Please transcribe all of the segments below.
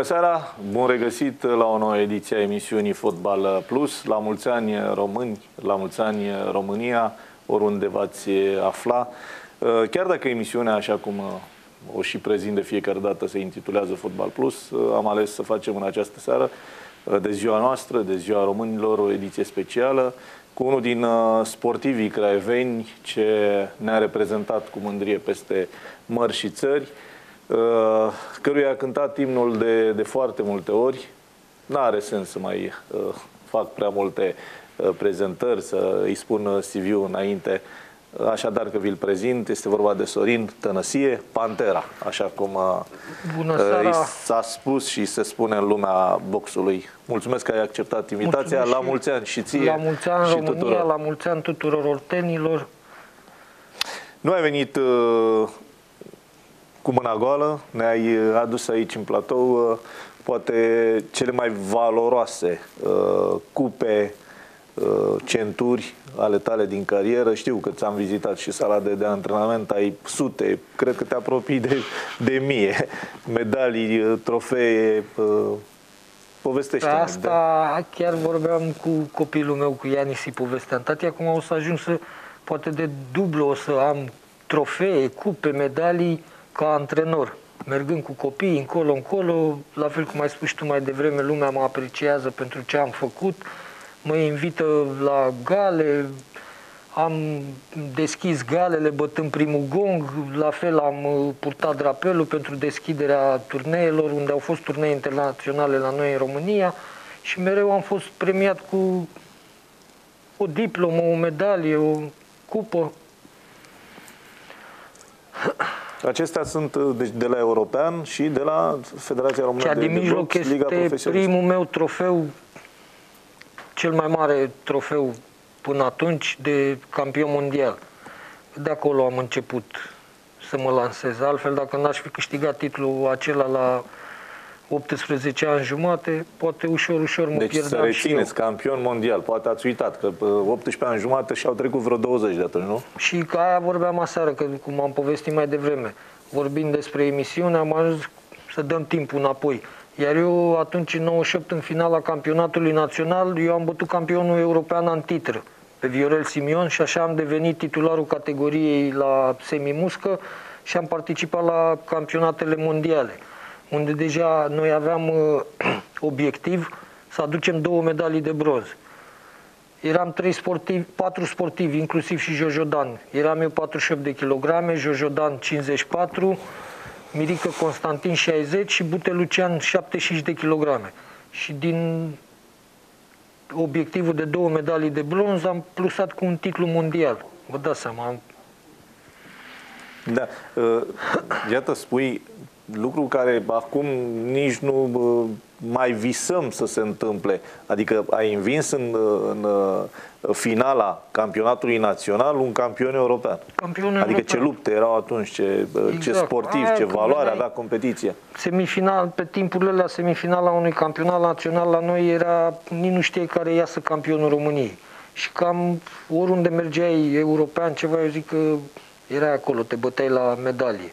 Bună seara, bun regăsit la o nouă ediție a emisiunii Fotbal Plus. La mulți ani români, la mulți ani România, oriunde v-ați afla. Chiar dacă emisiunea, așa cum o și prezint de fiecare dată, se intitulează Fotbal Plus, am ales să facem în această seară, de ziua noastră, de ziua românilor, o ediție specială cu unul din sportivii craioveni ce ne-a reprezentat cu mândrie peste mări și țări, căruia a cântat imnul de foarte multe ori. N-are sens să mai fac prea multe prezentări, să îi spun CV-ul înainte. Așadar că vi-l prezint, este vorba de Sorin Tănăsie, Pantera, așa cum s-a spus și se spune în lumea boxului. Mulțumesc că ai acceptat invitația. Mulțumesc, la mulți ani și ție. La mulți ani și România, tuturor. La mulți ani tuturor oltenilor. Nu ai venit cu mâna goală, ne-ai adus aici în platou poate cele mai valoroase cupe, centuri ale tale din carieră. Știu că ți-am vizitat și sala de antrenament, ai sute, cred că te apropii de mie, medalii, trofee. Povestește-mi. Asta chiar vorbeam cu copilul meu, cu Iani, și povesteam. Tati, acum o să ajung să, poate de dublu, o să am trofee, cupe, medalii ca antrenor, mergând cu copiii încolo, la fel cum ai spus tu mai devreme, lumea mă apreciază pentru ce am făcut, mă invită la gale, am deschis galele bătând primul gong, la fel am purtat drapelul pentru deschiderea turneelor, unde au fost turnee internaționale la noi în România, și mereu am fost premiat cu o diplomă, o medalie, o cupă. Acestea sunt de la European și de la Federația Română de Box, Liga Profesionistă. Cea din mijloc este primul meu trofeu, cel mai mare trofeu până atunci, de campion mondial. De acolo am început să mă lansez. Altfel, dacă n-aș fi câștigat titlul acela la 18 ani jumate, poate ușor mă pierdeam. Deci să rețineți, campion mondial, poate ați uitat că 18 ani jumate și-au trecut vreo 20 de atunci, nu? Și ca aia vorbeam aseară, că cum am povestit mai devreme, vorbind despre emisiune, am ajuns să dăm timpul înapoi. Iar eu atunci, în 98, în finala campionatului național, eu am bătut campionul european în titră, pe Viorel Simion, și așa am devenit titularul categoriei la semimuscă și am participat la campionatele mondiale, unde deja noi aveam obiectiv să aducem 2 medalii de bronz. Eram 4 sportivi, inclusiv și Jo Jo Dan. Eram eu 48 de kilograme, Jo Jo Dan 54, Mirică Constantin 60 și Bute Lucian 75 de kilograme. Și din obiectivul de 2 medalii de bronz am plusat cu un titlu mondial. Vă dați seama. Da. Iată, spui lucru care acum nici nu mai visăm să se întâmple. Adică ai învins în finala campionatului național un campion european. Adică ce lupte erau atunci, ce sportiv, aia, ce valoare avea competiția. Semifinal, pe timpurile alea, semifinala unui campionat național la noi era, nici nu știe care iasă campionul României. Și cam oriunde mergeai european, ceva, eu zic că erai acolo, te băteai la medalie.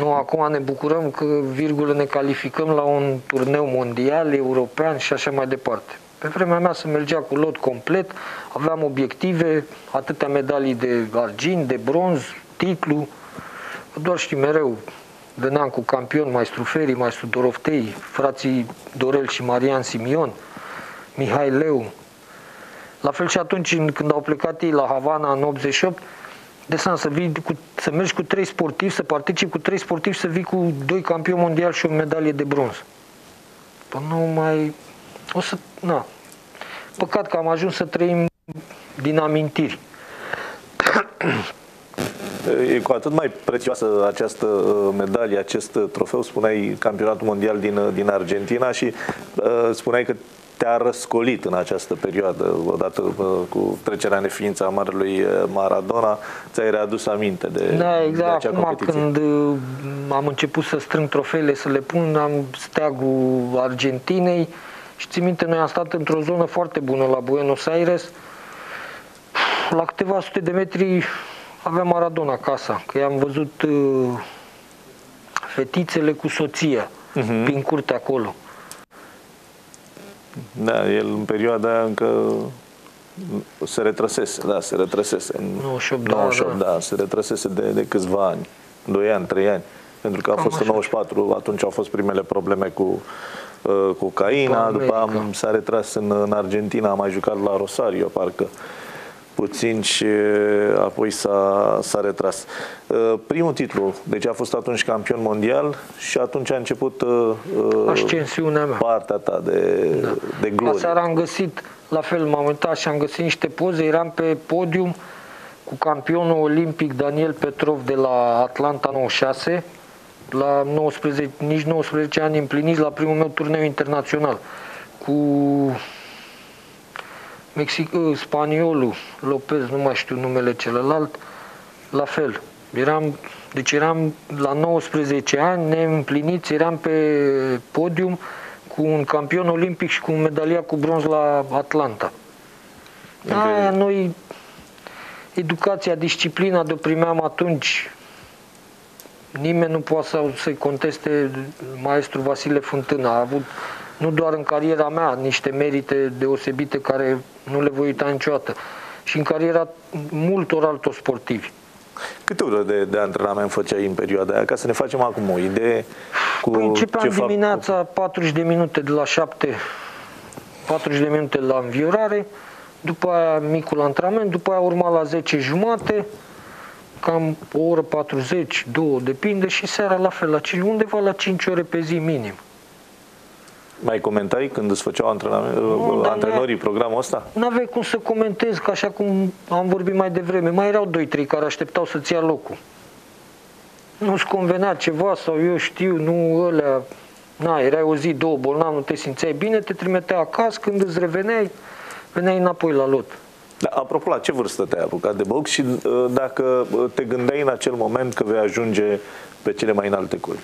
Nu, acum ne bucurăm că, virgulă, ne calificăm la un turneu mondial, european și așa mai departe. Pe vremea mea se mergea cu lot complet, aveam obiective, atâtea medalii de argint, de bronz, titlu, doar știi, mereu veneam cu campion, maestru Feri, maestru Doroftei, frații Dorel și Marian Simion, Mihai Leu. La fel și atunci când au plecat ei la Havana în 88, să mergi cu 3 sportivi, să participi cu 3 sportivi, să vii cu 2 campioni mondiali și o medalie de bronz. Păi nu mai... O să... Na. Păcat că am ajuns să trăim din amintiri. E cu atât mai prețioasă această medalie, acest trofeu. Spuneai campionatul mondial din Argentina și spuneai că te-a răscolit în această perioadă, odată cu trecerea în neființă a marelui Maradona, ți-ai readus aminte de, da, exact, de acea competiție. Când am început să strâng trofeele, să le pun, am steagul Argentinei și țin minte, noi am stat într-o zonă foarte bună la Buenos Aires, la câteva sute de metri avea Maradona casa, că i-am văzut fetițele cu soția. prin curte acolo. Da, el în perioada aia încă se retrăsese, da, se retrăsese. În 98, da, se retrăsese de câțiva ani, 2 ani, 3 ani. Pentru că a fost în 94, atunci au fost primele probleme cu cocaina, după s-a retras în Argentina, a mai jucat la Rosario, parcă puțin, și apoi s-a retras. Primul titlu, deci a fost atunci campion mondial și atunci a început ascensiunea mea. Partea ta de glorie. Aseară am găsit, la fel m-am uitat și am găsit niște poze, eram pe podium cu campionul olimpic Daniel Petrov de la Atlanta 96, la 19, nici 19 ani împliniți, la primul meu turneu internațional, cu spaniolul Lopez, nu mai știu numele celălalt, la fel. Deci eram la 19 ani, neîmpliniți, eram pe podium cu un campion olimpic și cu un medalia cu bronz la Atlanta. Aia noi, educația, disciplina de-o primeam atunci. Nimeni nu poate să-i conteste maestrul Vasile Fântână. A avut, nu doar în cariera mea, niște merite deosebite care nu le voi uita niciodată. Și în cariera multor altor sportivi. Câte ore de antrenament făceai în perioada aia? Ca să ne facem acum o idee. Începeam dimineața 40 de minute de la 7, 40 de minute la înviorare, după aia micul antrenament, după aia urma la 10:30, cam o oră 40, 2, depinde, și seara la fel, la 5, undeva la 5 ore pe zi minim. Mai comentai când îți făceau antrenorii programul ăsta? N-aveai cum să comentez, că așa cum am vorbit mai devreme, mai erau 2-3 care așteptau să-ți ia locul. Nu-ți convenea ceva sau eu știu, nu ălea... Na, erai o zi, două bolnav, nu te simțeai bine, te trimitea acasă, când îți reveneai, veneai înapoi la lot. Da, apropo, la ce vârstă te-ai apucat de box și dacă te gândeai în acel moment că vei ajunge pe cele mai înalte culmi?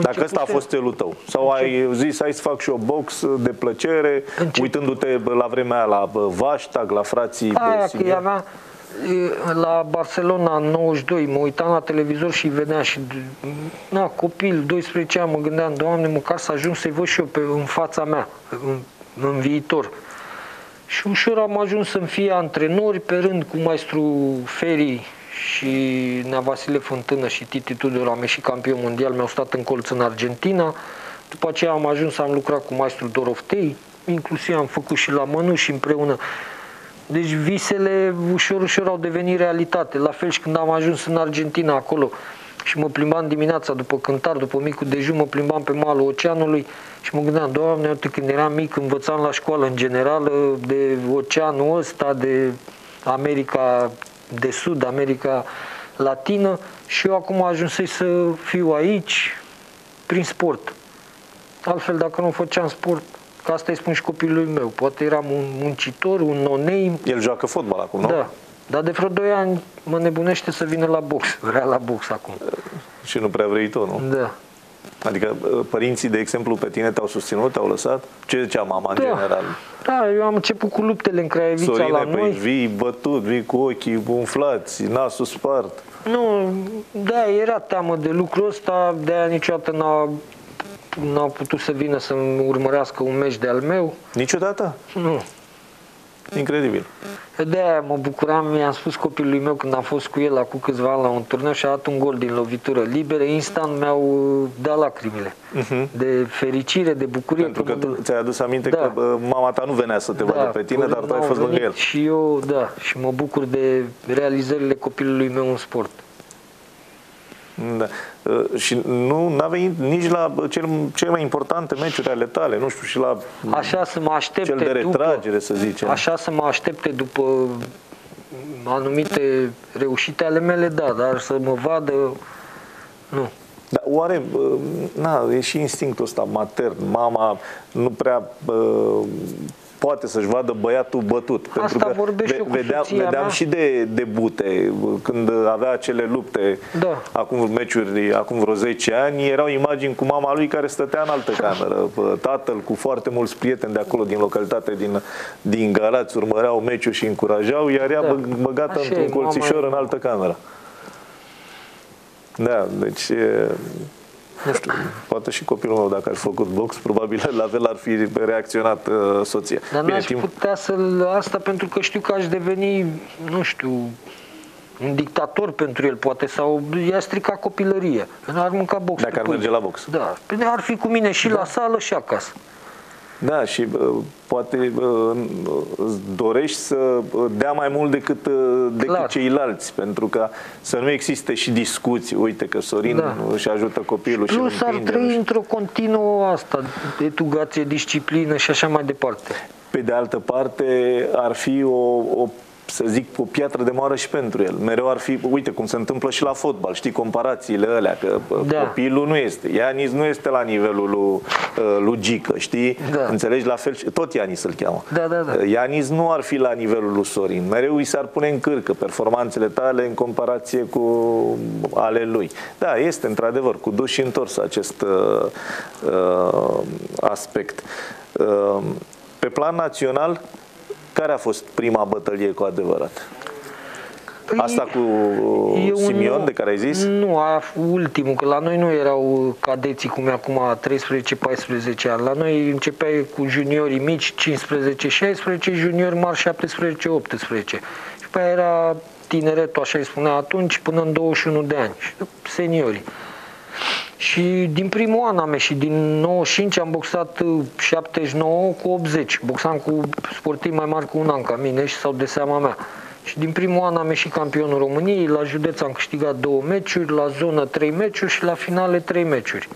Dacă ăsta a fost celul tău. Sau ai zis, hai să fac și eu box de plăcere, uitându-te la vremea aia la Vastag, la frații Simion? La Barcelona în 92, mă uitam la televizor și venea și... Na, copil, 12 ani, mă gândeam, Doamne, măcar să ajung să-i văd și eu în fața mea, în viitor. Și ușor am ajuns să-mi fie antrenori, pe rând cu maestru Feri și Nea Vasile Fântână și Titi Tudor, am ieșit campion mondial, mi-au stat în colț în Argentina. După aceea am ajuns, am lucrat cu maestru Doroftei, inclusiv am făcut și la mănuși împreună. Deci visele ușor, ușor au devenit realitate. La fel și când am ajuns în Argentina acolo și mă plimbam dimineața după cântar, după micul dejun, mă plimbam pe malul oceanului și mă gândeam, Doamne, uite, când eram mic, învățam la școală în general de oceanul ăsta, de America de Sud, America Latină, și eu acum ajunsei să fiu aici prin sport. Altfel, dacă nu făceam sport, că asta îi spun și copilului meu, poate eram un muncitor, un no-name. El joacă fotbal acum, nu? Da. Dar de vreo 2 ani mă nebunește să vină la box. Vrea la box acum. Și nu prea vrei tu, nu? Da. Adică părinții, de exemplu, pe tine te-au susținut, te-au lăsat? Ce zicea mama în general? Da, eu am început cu luptele în Craiovița la noi. Sorine, păi vii bătut, vii cu ochii umflați, nasul spart. Nu, da, era teamă de lucrul ăsta, de-aia niciodată n-au putut să vină să-mi urmărească un meci de-al meu. Niciodată? Nu. Incredibil. De-aia mă bucuram, i-am spus copilului meu când am fost cu el acum câțiva ani la un turneu și a dat un gol din lovitură liberă, instant mi-au dat lacrimile. De fericire, de bucurie. Pentru că ți-ai adus aminte că mama ta nu venea să te vadă pe tine, dar tu ai fost lângă el. Și eu, da, și mă bucur de realizările copilului meu în sport. Da. Și nu a venit nici la cele mai importante meciuri ale tale, nu știu, și la așa să mă aștepte cel de retragere, după, să zicem. Așa să mă aștepte după anumite reușite ale mele, da, dar să mă vadă, nu. Dar oare, e și instinctul ăsta matern, mama nu prea... poate să-și vadă băiatul bătut. Asta pentru că vedeam și de Bute, când avea acele lupte, acum meciuri, acum vreo 10 ani, erau imagini cu mama lui care stătea în altă cameră. Tatăl cu foarte mulți prieteni de acolo, din localitate, din Galați, urmăreau meciul și încurajau, iar ea băgată într-un colțișor în altă cameră. Da, deci... Nu știu, poate și copilul meu, dacă ar fi făcut box, probabil la fel ar fi reacționat soția. Dar n-aș putea să-l... Asta pentru că știu că aș deveni, nu știu, un dictator pentru el, poate, sau i-a stricat copilăria. N-ar mânca box. Dacă ar merge la box. Da. Ar fi cu mine și la sală și acasă. Da, și poate îți dorești să dea mai mult decât, ceilalți, pentru că să nu existe și discuții. Uite că Sorin își ajută copilul. Și plus ar trăi într-o continuă asta, educație, disciplină și așa mai departe. Pe de altă parte, ar fi să zic, o piatră de moară și pentru el. Mereu ar fi, uite cum se întâmplă și la fotbal, știi, comparațiile alea, că copilul nu este. Ianis nu este la nivelul lui Gică, știi? Da. Înțelegi? La fel, tot Ianis îl cheamă. Ianis nu ar fi la nivelul lui Sorin. Mereu îi s-ar pune în cârcă performanțele tale în comparație cu ale lui. Da, este într-adevăr cu dus și întors acest aspect. Pe plan național, care a fost prima bătălie cu adevărat? Asta cu Simion, de care ai zis? Nu, ultimul, că la noi nu erau cadeții cum e acum, 13-14 ani. La noi începeai cu juniorii mici, 15-16, juniori mari, 17-18. Și pe aia era tineretul, așa îi spunea atunci, până în 21 de ani. Seniorii. Și din primul an am ieșit, din 95 am boxat 79 cu 80. Boxam cu sportivi mai mari cu un an ca mine și sau de seama mea. Și din primul an am ieșit campionul României, la județ am câștigat 2 meciuri, la zonă 3 meciuri și la finale 3 meciuri.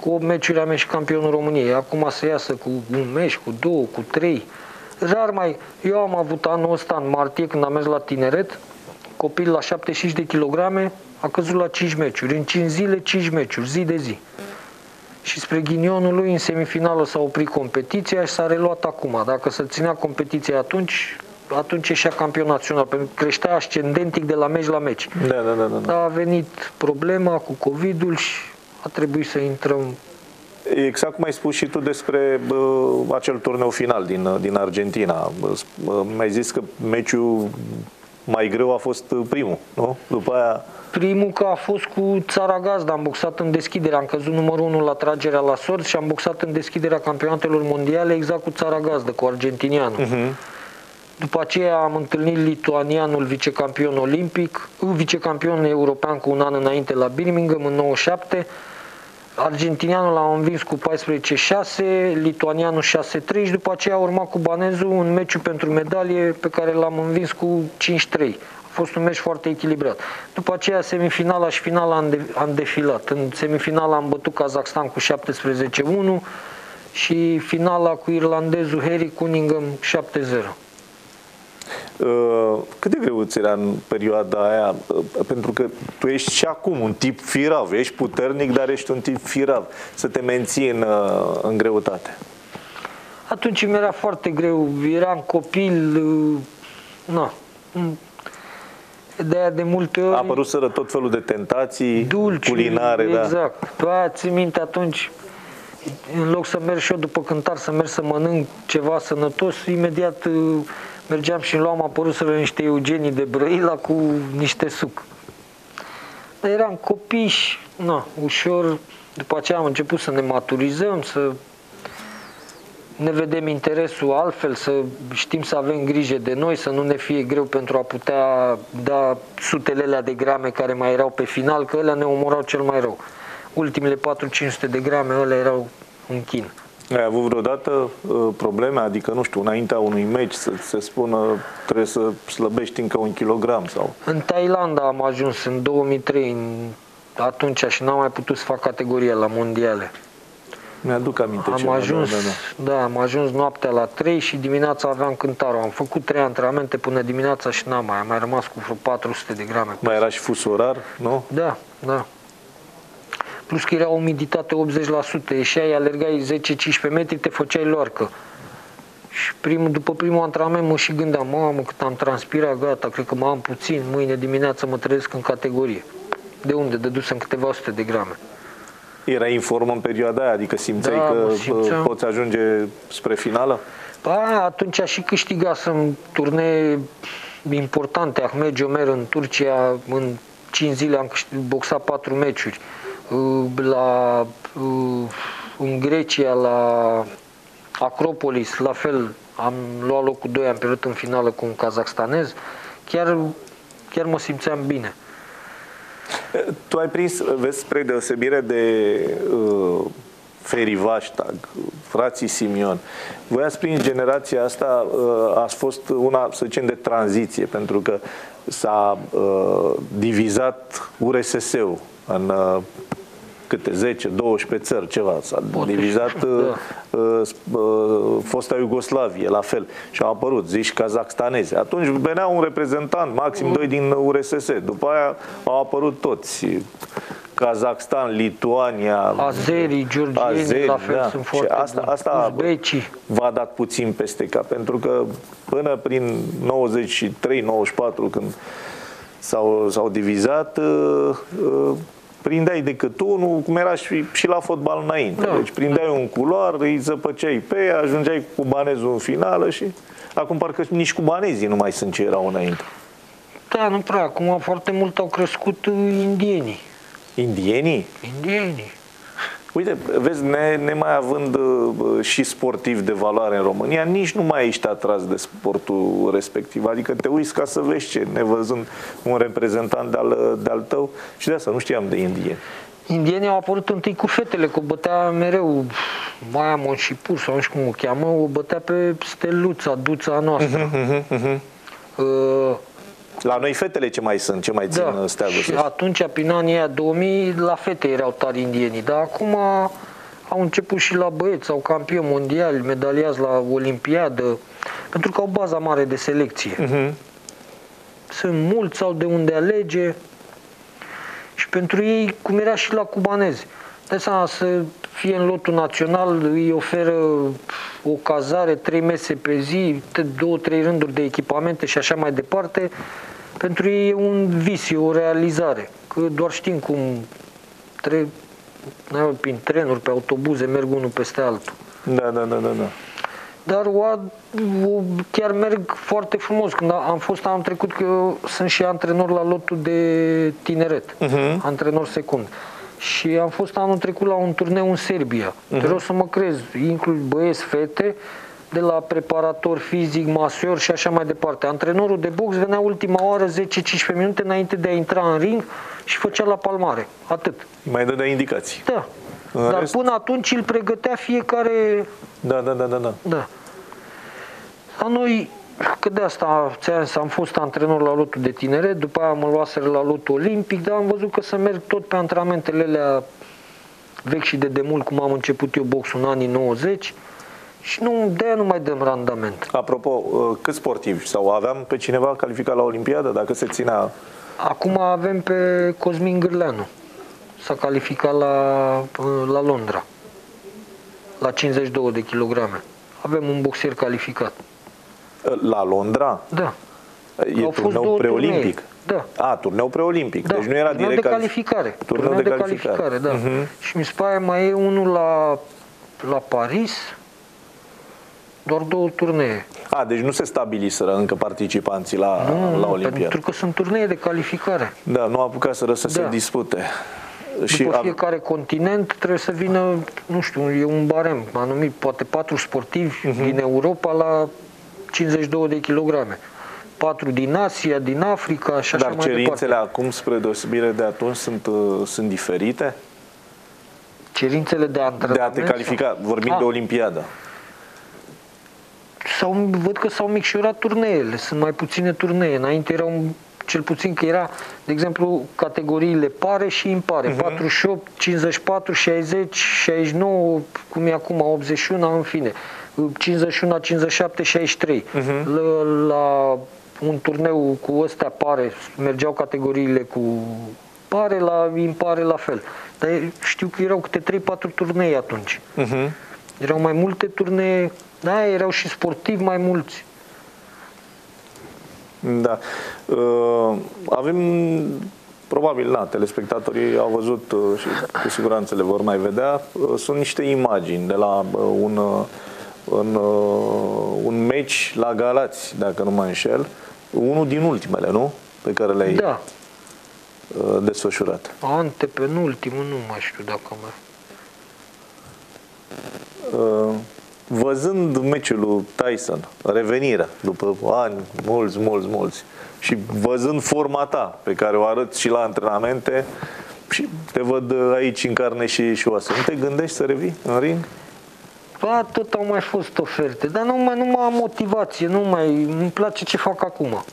Cu 8 meciuri am ieșit campionul României, acum se iasă cu 1 meci, cu 2, cu 3. Rar mai... Eu am avut anul ăsta, în martie, când am mers la tineret, copil la 75 de kilograme, a căzut la 5 meciuri. În 5 zile, 5 meciuri, zi de zi. Și spre ghinionul lui, în semifinală s-a oprit competiția și s-a reluat acum. Dacă se ținea competiția atunci, atunci ieșea campion național, pentru că creștea ascendentic de la meci la meci. Dar a venit problema cu COVID-ul și a trebuit să intrăm. Exact cum ai spus și tu despre acel turneu final din Argentina. Mi-ai zis că meciul mai greu a fost primul, nu? După aia... Primul că a fost cu țara gazdă, am boxat în deschidere, am căzut numărul 1 la tragerea la sorți și am boxat în deschiderea campionatelor mondiale exact cu țara gazdă, cu argentinianul. După aceea am întâlnit lituanianul, vicecampion olimpic, vicecampion european cu un an înainte la Birmingham, în 97. Argentinianul l-a învins cu 14-6, lituanianul 6-3 și după aceea a urmat cu Banezul un meciu pentru medalie pe care l-am învins cu 5-3. A fost un meci foarte echilibrat. După aceea semifinala și finala am defilat. În semifinala am bătut Kazakhstan cu 17-1 și finala cu irlandezul Harry Cunningham 7-0. Cât de greu ți era în perioada aia? Pentru că tu ești și acum un tip firav, ești puternic, dar ești un tip firav, să te menții în greutate. Atunci mi era foarte greu, eram copil, na, de-aia de multe ori... Apăruseră tot felul de tentații dulci, culinare. Exact, tu aia ții minte atunci... În loc să merg și eu după cântar, să merg să mănânc ceva sănătos, imediat mergeam și luam, apăruseră niște eugenii de Brăila cu niște suc. Dar eram copii și, na, ușor, după aceea am început să ne maturizăm, să ne vedem interesul altfel, să știm să avem grijă de noi, să nu ne fie greu pentru a putea da sutelele de grame care mai erau pe final, că ele ne omorau cel mai rău. Ultimele 400-500 de grame, alea erau un chin. Ai avut vreodată probleme? Adică, nu știu, înaintea unui meci să se spună trebuie să slăbești încă 1 kilogram? Sau... În Thailanda am ajuns în 2003, atunci, și n-am mai putut să fac categoria la mondiale. Mi-aduc aminte. Am ajuns noaptea la 3 și dimineața aveam cântarul. Am făcut 3 antrenamente până dimineața și n-am mai. Am mai rămas cu vreo 400 de grame. Mai era și fus orar, nu? Da. Plus că era umiditate 80%, ieșeai, alergai 10-15 metri, te făceai loarcă. Și după primul antrenament mă și gândeam, mamă, cât am transpirat, gata, cred că mai am puțin, mâine dimineață mă trezesc în categorie. De unde? Dădusem câteva sute de grame. Erai în formă în perioada aia? Adică simțeai că poți ajunge spre finală? Da, atunci și câștigasem turnee importante, Ahmet Cömert în Turcia, în 5 zile am boxat 4 meciuri. în Grecia, la Acropolis, la fel, am luat locul 2, am pierdut în finală cu un kazahstanez, chiar mă simțeam bine. Tu ai prins, vezi, spre deosebire de Feri Vastag, frații Simion, voi ați prins generația asta, ați fost una, să zicem, de tranziție, pentru că s-a divizat URSS-ul în câte 10-12 țări, ceva. S-a divizat fosta Iugoslavie, la fel. Și au apărut, zici, kazahstanezi. Atunci venea un reprezentant, maxim 2 din URSS. După aia au apărut toți. Kazahstan, Lituania, azerii, georgieni, la fel, da, sunt foarte buni. Asta v-a dat puțin peste cap, pentru că până prin 93-94, când s-au divizat, prindeai decât unul, cum era și la fotbal înainte. Da. Deci prindeai un culoar, îi zăpăceai pe, ajungeai cu cubanezul în finală și... Acum parcă nici cubanezii nu mai sunt ce erau înainte. Da, nu prea. Acum foarte mult au crescut indienii. Indienii? Indienii. Uite, vezi, nemai având și sportiv de valoare în România, nici nu mai ești atras de sportul respectiv. Adică te uiți ca să vezi ce, nevăzând un reprezentant de-al tău. Și de asta nu știam de indieni. Indienii au apărut întâi cu fetele, că o bătea mereu Maia Monșipur, sau nu știu cum o cheamă, o bătea pe Steluța, duța noastră. La noi fetele ce mai sunt, ce mai țin, da, steagul. Și atunci, prin anii aia 2000, la fete erau tari indienii, dar acum au început și la băieți, au campioni mondiali, medaliați la Olimpiadă, pentru că au baza mare de selecție. Sunt mulți, au de unde alege și pentru ei, cum era și la cubanezi, de seama, să fie în lotul național, îi oferă o cazare, 3 mese pe zi, 2-3 rânduri de echipamente și așa mai departe. Pentru ei e un vis, e o realizare. Că doar știm cum prin trenuri, pe autobuze, merg unul peste altul. Da. Dar chiar merg foarte frumos. Când am fost anul trecut, că eu sunt și antrenor la lotul de tineret, antrenor secund. Și am fost anul trecut la un turneu în Serbia. Vreau să mă crezi, inclus băieți, fete, de la preparator fizic, masor și așa mai departe. Antrenorul de box venea ultima oară, 10-15 minute înainte de a intra în ring și făcea la palmare. Atât. Mai dădea indicații. Da. Dar până atunci îl pregătea fiecare... Da. La noi, că de asta am fost antrenor la lotul de tineret, după aia mă luaseră la lotul olimpic, dar am văzut că să merg tot pe antrenamentele alea vechi și de demult, cum am început eu boxul în anii 90, și de-aia nu mai dăm randament. Apropo, câți sportivi? Sau aveam pe cineva calificat la Olimpiadă, dacă se ținea? Acum avem pe Cosmin Gârleanu. S-a calificat la Londra, la 52 de kilograme. Avem un boxer calificat. La Londra? Da. E turneu preolimpic? Da. A, turneu preolimpic. Da. Deci nu era direct de calificare. Turneu de calificare, da. Și mi se pare mai e unul la Paris, doar 2 turnee. A, deci nu se stabiliseră încă participanții la Olimpiadă. Pentru că sunt turnee de calificare. Da, nu apucaseră să se dispute. După fiecare continent trebuie să vină, nu știu, e un barem anumit, poate 4 sportivi din Europa la 52 de kilograme. 4 din Asia, din Africa și așa mai departe. Dar cerințele acum, spre deosebire de atunci, sunt diferite? Cerințele de antrenament? De a te califica, vorbim de Olimpiadă. Văd că s-au micșorat turneele, sunt mai puține turnee. Înainte erau, cel puțin că era, de exemplu, categoriile pare și impare. 48, 54, 60, 69, cum e acum, 81, în fine. 51, 57, 63. La un turneu cu ăstea pare, mergeau categoriile cu pare, la impare la fel. Dar știu că erau câte 3-4 turnee atunci. Erau mai multe turnee, da, erau și sportivi mai mulți. Da. Avem... Probabil, telespectatorii au văzut și cu siguranță le vor mai vedea. Sunt niște imagini de la un meci la Galați, dacă nu mă înșel. Unul din ultimele, nu? Pe care le-ai... Da. desfășurat. Antepenultimul nu mai știu dacă mai... Văzând meciul lui Tyson, revenirea, după ani, mulți, și văzând forma ta, pe care o arăți și la antrenamente, și te văd aici în carne și oase, nu te gândești să revii în ring? Ba, tot au mai fost oferte, dar nu mai am motivație, îmi place ce fac acum.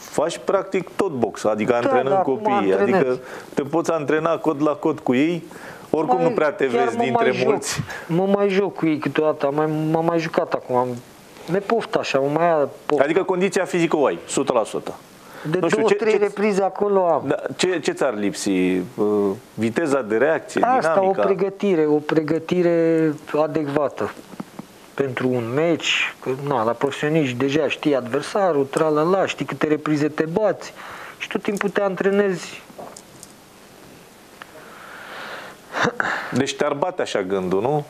Faci practic tot box, adică antrenând copiii, adică te poți antrena cod la cod cu ei, oricum nu prea te vezi dintre mulți. Mă mai joc cu ei câteodată, m-am mai jucat acum, ne poftă așa, mă mai poftă. Adică condiția fizică o ai, 100%. De 2-3 reprize acolo am. Da, ce ți-ar lipsi? Viteza de reacție, dinamica? Asta, o pregătire adecvată pentru un meci, că na, la profesioniști deja știi adversarul, tralala, știi câte reprize te bați și tot timpul te antrenezi. Deci te-ar bate așa gândul, nu?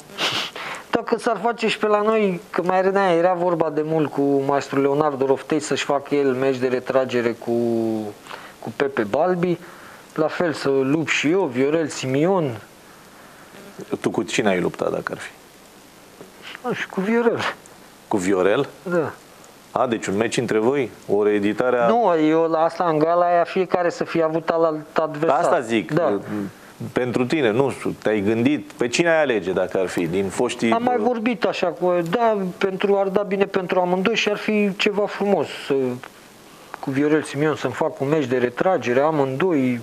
Dacă s-ar face și pe la noi, că mai era vorba de mult cu maestrul Leonardo Doroftei să-și facă el meci de retragere cu Pepe Balbi, la fel să lupt și eu, Viorel Simion. Tu cu cine ai luptat, dacă ar fi? Și cu Viorel. Cu Viorel? Da. A, deci un meci între voi? O reeditare a... Nu, eu la asta în gala aia fiecare să fie avut alt adversar. Asta zic. Da. Pentru tine, nu știu, te-ai gândit pe cine ai alege dacă ar fi, din foștii... Am mai vorbit așa cu... Da, ar da bine pentru amândoi și ar fi ceva frumos. Cu Viorel Simion să-mi fac un meci de retragere, amândoi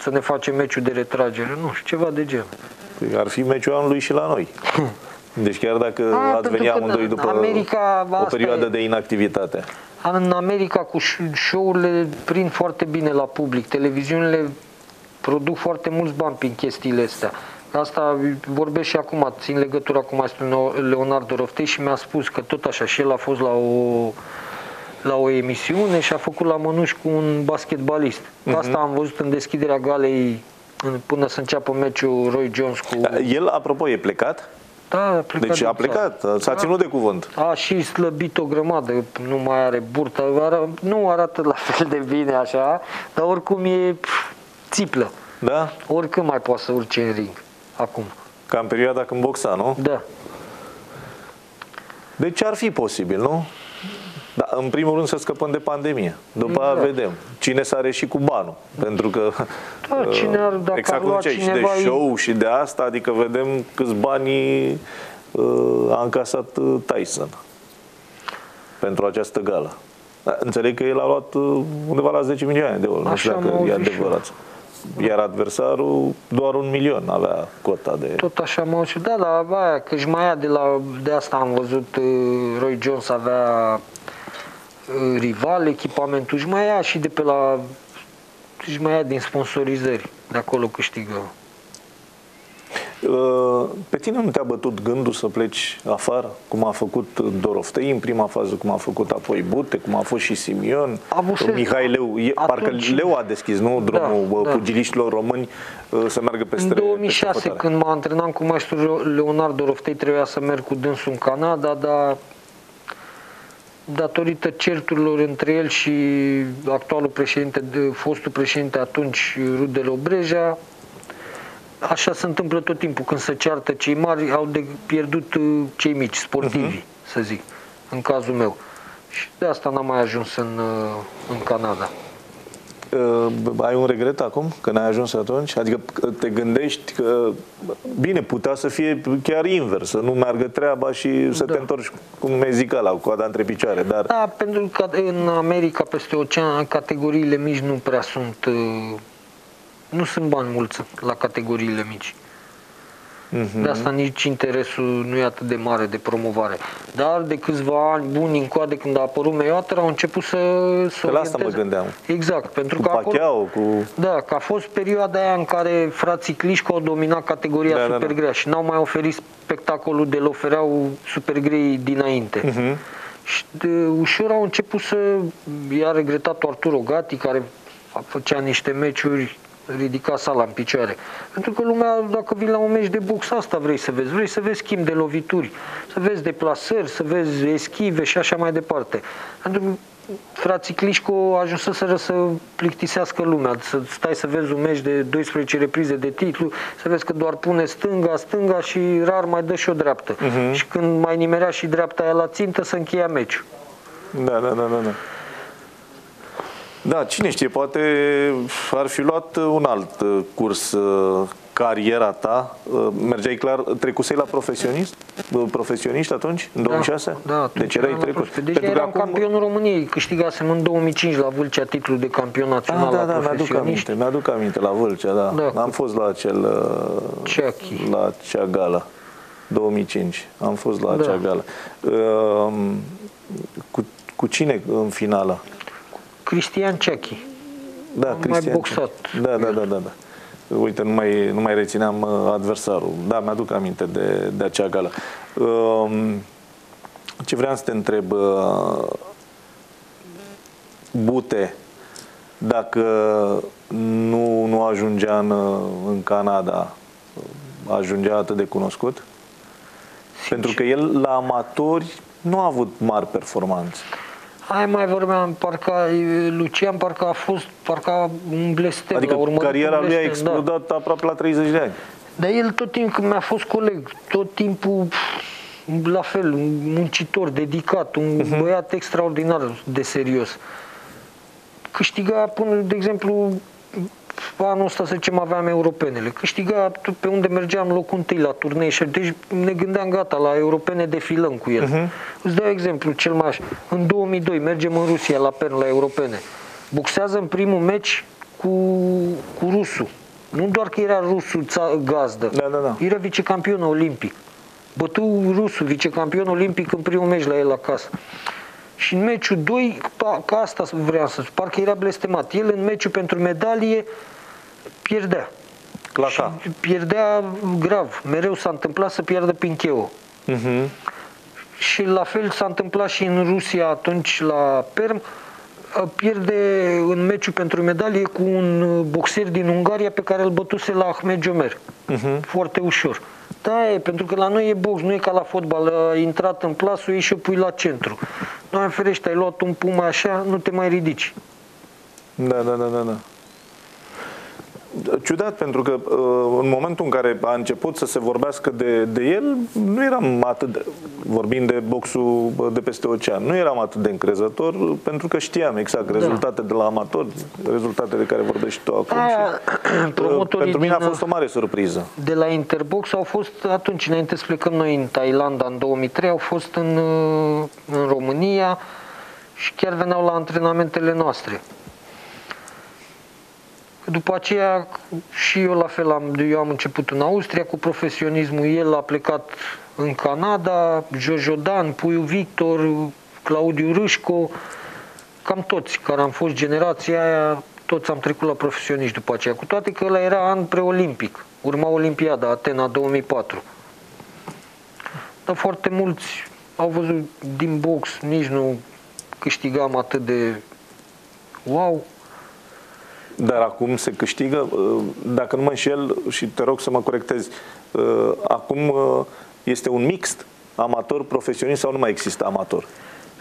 să ne facem meciul de retragere, nu știu, ceva de genul. Păi ar fi meciul anului și la noi. Deci chiar dacă ați venit amândoi după America, o perioadă de inactivitate. În America cu show-urile prind foarte bine la public. Televiziunile produc foarte mulți bani prin chestiile astea. Asta vorbesc și acum, țin legătura cu maestrul Leonardo Doroftei și mi-a spus că tot așa și el a fost la o emisiune și a făcut la mănuși cu un basketbalist. Asta am văzut în deschiderea galei până să înceapă meciul Roy Jones cu... El, apropo, e plecat? Da, a plecat. Deci a plecat, s-a ținut de cuvânt. A și slăbit o grămadă, nu mai are burtă, nu arată la fel de bine așa, dar oricum e țiplă. Da? Oricând mai poate să urce în ring, acum. Ca în perioada când boxa, nu? Da. Deci ar fi posibil, nu? Da, în primul rând să scăpăm de pandemie. După aia vedem cine s-a reșit cu banul. Pentru că da, exact cum ziceai, și de show și de asta, adică vedem câți bani a încasat Tyson pentru această gală. Da, înțeleg că el a luat undeva la 10 milioane de euro, nu știu dacă e adevărat. Iar adversarul doar 1 milion avea cota de... Tot așa m-au ciudat, dar aia, că și mai ia de asta am văzut, Roy Jones avea rival, echipamentul își mai ia și de pe la... își mai ia din sponsorizări, de acolo câștigă. Pe tine nu te-a bătut gândul să pleci afară, cum a făcut Doroftei în prima fază, cum a făcut apoi Bute, cum a fost și Simion, Mihai Leu, parcă Leu a deschis, nu, drumul pugiliștilor români să meargă peste... În 2006, când mă antrenam cu maestrul Leonardo Doroftei, trebuia să merg cu dânsul în Canada, dar datorită certurilor între el și actualul președinte, fostul președinte atunci, Rudel Obreja, așa se întâmplă tot timpul, când se ceartă cei mari, au de pierdut cei mici, sportivi, să zic, în cazul meu. Și de asta n-am mai ajuns în Canada. Ai un regret acum, că n-ai ajuns atunci? Adică te gândești că, bine, putea să fie chiar invers, să nu meargă treaba și să te întorci, cum ai zic ăla, cu coada între picioare. Dar... Da, pentru că în America, peste ocean, categoriile mici nu prea sunt... Nu sunt bani mulți la categoriile mici. De asta nici interesul nu e atât de mare de promovare. Dar de câțiva ani buni încoade, când a apărut Meioater, au început să la asta mă gândeam. Exact. Pentru că Pacheau, da, că a fost perioada aia în care frații Clișcu au dominat categoria supergrea și n-au mai oferit spectacolul, de-l ofereau supergrei dinainte. Și ușor au început să... I-a regretat Arturo Gatti, care făcea niște meciuri, ridica sala în picioare. Pentru că lumea, dacă vii la un meci de box, asta vrei să vezi. Vrei să vezi schimb de lovituri, să vezi deplasări, să vezi eschive și așa mai departe. Pentru că Frațiclișcu ajunseseră să plictisească lumea, să stai să vezi un meci de 12 reprize de titlu, să vezi că doar pune stânga și rar mai dă și o dreaptă. Și când mai nimerea și dreapta aia la țintă, se încheia meciul. Da. Da, cine știe, poate ar fi luat un alt curs cariera ta. Mergeai clar, trecusei la profesioniști atunci, în 2006? Da, deci erai trecut. Deci eram acum... campionul României, câștigasem în 2005 la Vâlcea titlul de campion național la profesioniști. Da, mi-aduc aminte, la Vâlcea, da. Am fost la acea gală, 2005, am fost la acea gală. Cu cine în finală? Cristian Ceachi. Da, am Cristian. Mai boxat. Da. Uite, nu mai rețineam adversarul. Da, mi-aduc aminte de acea gală. Ce vreau să te întreb, Bute, dacă nu ajungea în Canada, ajungea atât de cunoscut? Sincer. Pentru că el, la amatori, nu a avut mari performanțe. Hai, mai vorbeam, Lucian parcă a fost un blestem. Adică cariera lui a explodat aproape la 30 de ani. Dar el tot timpul mi-a fost coleg, tot timpul la fel, un muncitor, dedicat, un băiat extraordinar de serios. Câștiga până, de exemplu, anul ăsta, să zicem, aveam europenele. Câștiga pe unde mergeam locul întâi la turnee și deci ne gândeam gata, la europene defilăm cu el. Îți dau exemplu cel mai așa. În 2002 mergem în Rusia la Perm, la europene. Boxează în primul meci cu rusul. Nu doar că era rusul gazdă. Da. Era vicecampion olimpic. Bătu rusul vicecampion olimpic în primul meci la el acasă. Și în meciul 2, ca asta vreau să spun, parcă era blestemat. El în meciul pentru medalie pierdea. Pierdea grav. Mereu s-a întâmplat să pierdă prin cheo. Și la fel s-a întâmplat și în Rusia atunci la Perm. Pierde în meciul pentru medalie cu un boxer din Ungaria pe care îl bătuse la Ahmet Cömert. Foarte ușor. Da, pentru că la noi e box, nu e ca la fotbal. A intrat în plasul, ei și o pui la centru. Doamne ferește, ai luat un pumn așa, nu te mai ridici. Da. Ciudat, pentru că în momentul în care a început să se vorbească de el, nu eram atât de, vorbind de boxul de peste ocean, nu eram atât de încrezător, pentru că știam exact rezultate de la amator, rezultate de care vorbești tu acum. Pentru mine a fost o mare surpriză. De la Interbox au fost, atunci, înainte să plecăm noi în Thailanda, în 2003, au fost în România și chiar veneau la antrenamentele noastre. După aceea și eu la fel, eu am început în Austria cu profesionismul, el a plecat în Canada, Jo Jo Dan, Puiu Victor, Claudiu Râșco, cam toți care am fost generația aia, toți am trecut la profesioniști după aceea, cu toate că ăla era an preolimpic, urma Olimpiada, Atena 2004. Dar foarte mulți au văzut din box, nici nu câștigam atât de wow. Dar acum se câștigă, dacă nu mă înșel, și te rog să mă corectezi, acum este un mixt amator-profesionist sau nu mai există amator?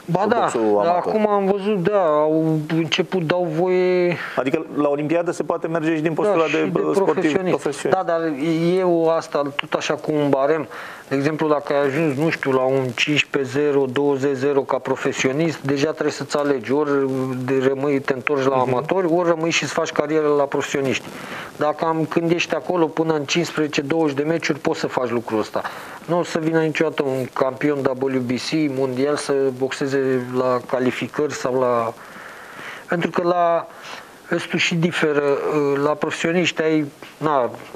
Ba da, dar acum am văzut, au început, dau voie... Adică la Olimpiadă se poate merge și din postura de sportiv-profesionist. Da, dar eu asta, tot așa cu un barem, de exemplu, dacă ai ajuns, nu știu, la un 15-0, 20-0 ca profesionist, deja trebuie să-ți alegi, ori rămâi, te întorci la amatori, ori rămâi și-ți faci carieră la profesioniști. Dacă când ești acolo până în 15-20 de meciuri, poți să faci lucrul ăsta. Nu o să vină niciodată un campion WBC mondial să boxeze la calificări sau la... Pentru că la... Restul și diferă. La profesioniști ai,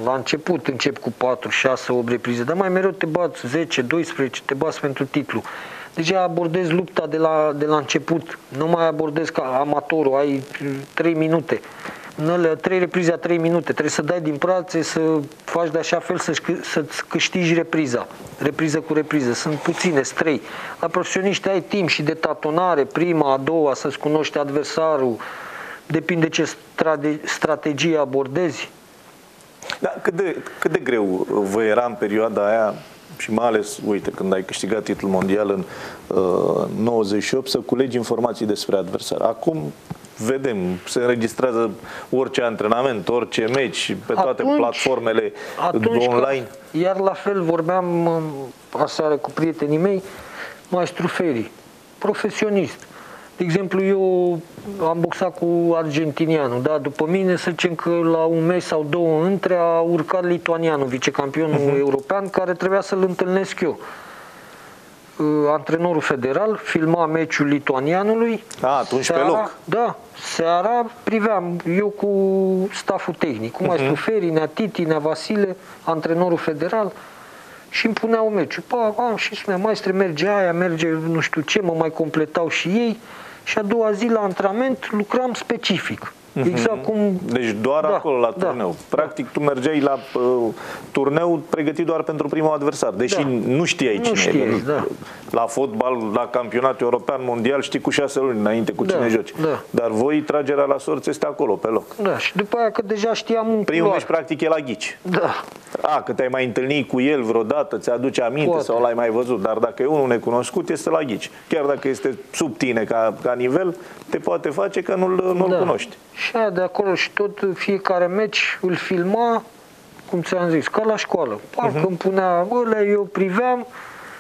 la început începi cu 4, 6, 8 reprize, dar mai mereu te bați 10, 12, te bați pentru titlu. Deja abordezi lupta de la început, nu mai abordezi ca amatorul, ai 3 minute. În alea, 3 reprize a 3 minute, trebuie să dai din brațe, să faci de așa fel să-ți câștigi repriza, repriză cu repriză. Sunt puține, 3. La profesioniști ai timp și de tatonare, prima, a doua, să-ți cunoști adversarul. Depinde ce strategie abordezi. Cât de greu vă era în perioada aia și mai ales, uite, când ai câștigat titlul mondial în 98, să culegi informații despre adversar. Acum vedem, se înregistrează orice antrenament, orice meci, pe toate platformele online. Iar la fel vorbeam aseară cu prietenii mei, maestru Feri, profesionist. De exemplu, eu am boxat cu argentinianul, da? După mine, să zicem că la un meci sau două între a urcat lituanianul, vicecampionul european, care trebuia să-l întâlnesc eu. Antrenorul federal filma meciul lituanianului. A, atunci seara, pe loc. Da, seara priveam eu cu staful tehnic, cum ai spus, Feri, Nea Titi, Nea Vasile, antrenorul federal, și îmi puneau meciul. Și spunea, maestre, merge aia, merge nu știu ce, mă mai completau și ei. Și a doua zi la antrenament lucram specific. Exact cum... Deci doar acolo la turneu. Practic tu mergeai la turneu pregătit doar pentru primul adversar, deși nu știai cine e. La fotbal, la campionat european, mondial, știi cu 6 luni înainte cu cine joci. Dar voi, tragerea la sorți este acolo, pe loc. Da, și după aia că deja știam un primul meci, practic, e la ghici. Da. A, că te-ai mai întâlnit cu el vreodată, ți-aduce aminte sau l-ai mai văzut, dar dacă e unul necunoscut, este la ghici. Chiar dacă este sub tine ca nivel, te poate face că nu-l cunoști. Și aia de acolo, și tot fiecare meci îl filma, cum ți-am zis, ca la școală. Parcă îmi punea ăla, eu priveam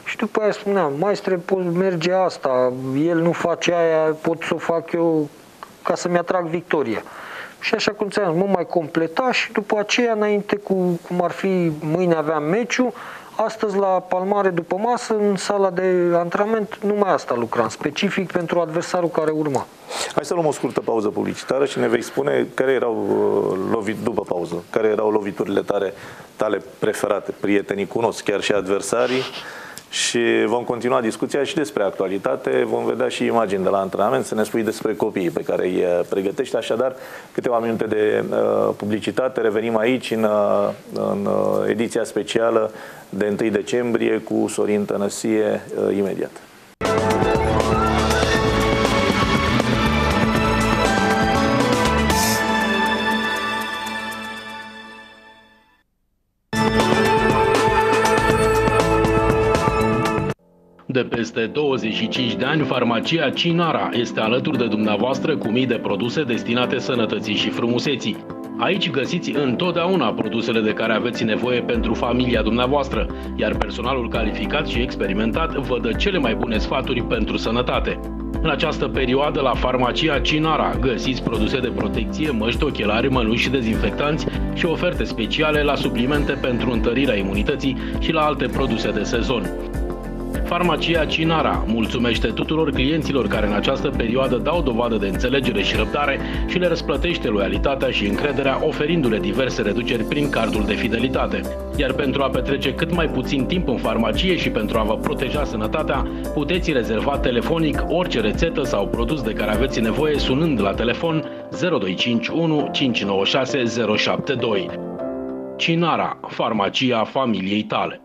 și după aia spuneam, maestre, merge asta, el nu face aia, pot să o fac eu ca să-mi atrag victoria. Și așa cum ți-am zis, mă mai completa și după aceea, înainte cu, cum ar fi, mâine aveam meciul, astăzi la palmare după masă, în sala de antrenament, numai asta lucram, specific pentru adversarul care urma. Hai să luăm o scurtă pauză publicitară și ne vei spune care erau după pauză, care erau loviturile tale preferate. Prietenii cunosc chiar și adversarii și vom continua discuția și despre actualitate. Vom vedea și imagini de la antrenament, să ne spui despre copiii pe care îi pregătești. Așadar, câteva minute de publicitate. Revenim aici în ediția specială de 1 decembrie cu Sorin Tănăsie imediat. De peste 25 de ani, farmacia Cinara este alături de dumneavoastră cu mii de produse destinate sănătății și frumuseții. Aici găsiți întotdeauna produsele de care aveți nevoie pentru familia dumneavoastră, iar personalul calificat și experimentat vă dă cele mai bune sfaturi pentru sănătate. În această perioadă, la farmacia Cinara găsiți produse de protecție, măști, ochelari, mănuși și dezinfectanți și oferte speciale la suplimente pentru întărirea imunității și la alte produse de sezon. Farmacia Cinara mulțumește tuturor clienților care în această perioadă dau dovadă de înțelegere și răbdare și le răsplătește loialitatea și încrederea, oferindu-le diverse reduceri prin cardul de fidelitate. Iar pentru a petrece cât mai puțin timp în farmacie și pentru a vă proteja sănătatea, puteți rezerva telefonic orice rețetă sau produs de care aveți nevoie sunând la telefon 0251 596 072. Cinara, farmacia familiei tale.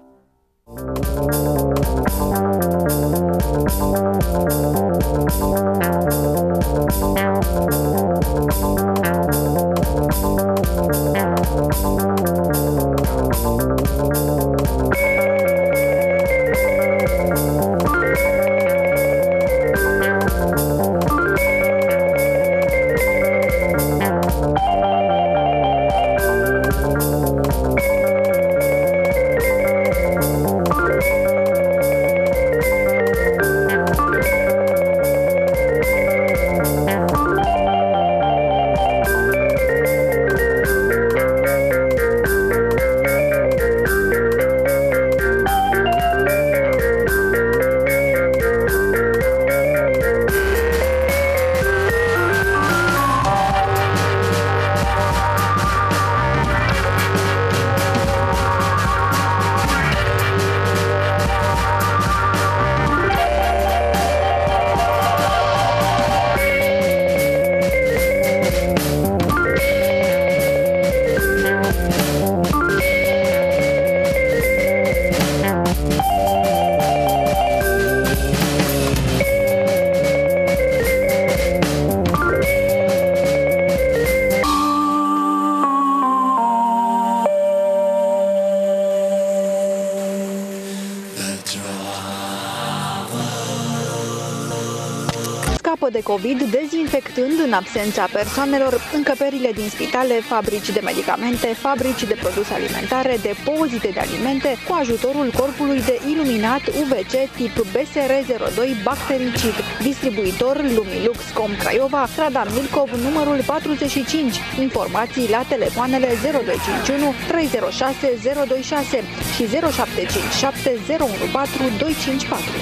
scapă de COVID dezinfectând în absența persoanelor încăperile din spitale, fabrici de medicamente, fabrici de produse alimentare, depozite de alimente, cu ajutorul corpului de iluminat UVC tip BSR02 bactericid, distribuitor Lumilux Com Craiova, strada Milcov numărul 45, informații la telefoanele 0251 306 026 și 0757 014 254.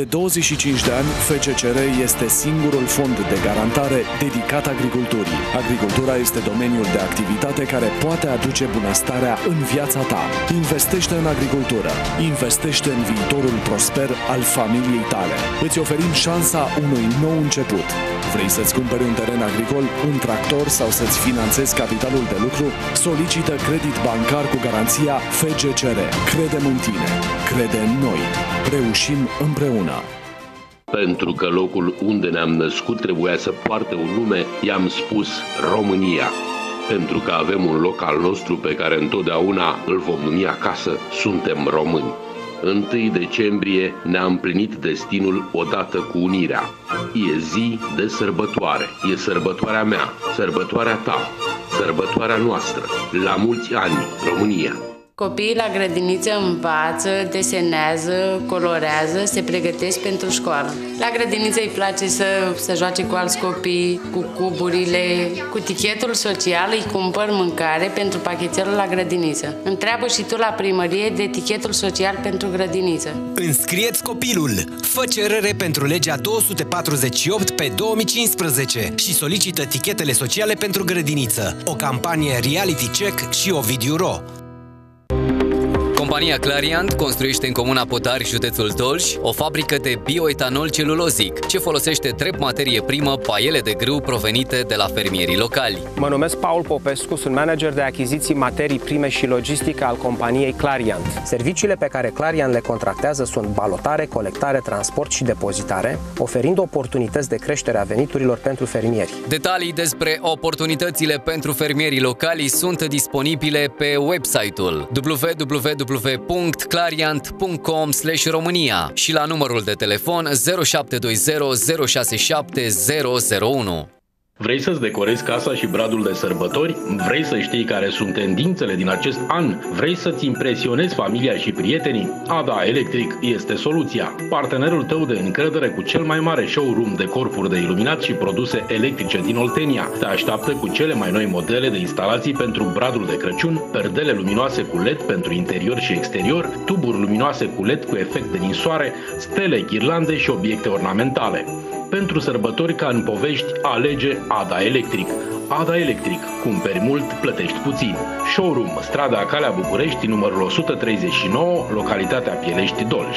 De 25 de ani, FCCR este singurul fond de garantare dedicat agriculturii. Agricultura este domeniul de activitate care poate aduce bunăstarea în viața ta. Investește în agricultură. Investește în viitorul prosper al familiei tale. Îți oferim șansa unui nou început. Vrei să-ți cumperi un teren agricol, un tractor sau să-ți finanțezi capitalul de lucru? Solicită credit bancar cu garanția FCCR. Credem în tine. Crede în noi. Reușim împreună. Pentru că locul unde ne-am născut trebuia să poarte un nume, i-am spus România. Pentru că avem un loc al nostru pe care întotdeauna îl vom numi acasă, suntem români. 1 decembrie ne-a împlinit destinul odată cu unirea. E zi de sărbătoare, e sărbătoarea mea, sărbătoarea ta, sărbătoarea noastră. La mulți ani, România! Copiii la grădiniță învață, desenează, colorează, se pregătesc pentru școală. La grădiniță îi place să joace cu alți copii, cu cuburile. Cu tichetul social îi cumpăr mâncare pentru pachetelul la grădiniță. Întreabă și tu la primărie de tichetul social pentru grădiniță. Înscrieți copilul! Fă cerere pentru legea 248/2015 și solicită tichetele sociale pentru grădiniță. O campanie Reality Check și Ovidiu Ro. Compania Clariant construiește în comuna Potari, județul Dolj, o fabrică de bioetanol celulozic, ce folosește drept materie primă paiele de grâu provenite de la fermierii locali. Mă numesc Paul Popescu, sunt manager de achiziții, materii prime și logistică al companiei Clariant. Serviciile pe care Clariant le contractează sunt balotare, colectare, transport și depozitare, oferind oportunități de creștere a veniturilor pentru fermieri. Detalii despre oportunitățile pentru fermierii locali sunt disponibile pe website-ul www.clariant.com/România și la numărul de telefon 0720 067 001. Vrei să-ți decorezi casa și bradul de sărbători? Vrei să știi care sunt tendințele din acest an? Vrei să-ți impresionezi familia și prietenii? ADA Electric este soluția. Partenerul tău de încredere cu cel mai mare showroom de corpuri de iluminat și produse electrice din Oltenia. Te așteaptă cu cele mai noi modele de instalații pentru bradul de Crăciun, perdele luminoase cu LED pentru interior și exterior, tuburi luminoase cu LED cu efect de ninsoare, stele, ghirlande și obiecte ornamentale. Pentru sărbători ca în povești, alege ADA Electric. ADA Electric. Cumperi mult, plătești puțin. Showroom, strada Calea București, numărul 139, localitatea Pielești, Dolj.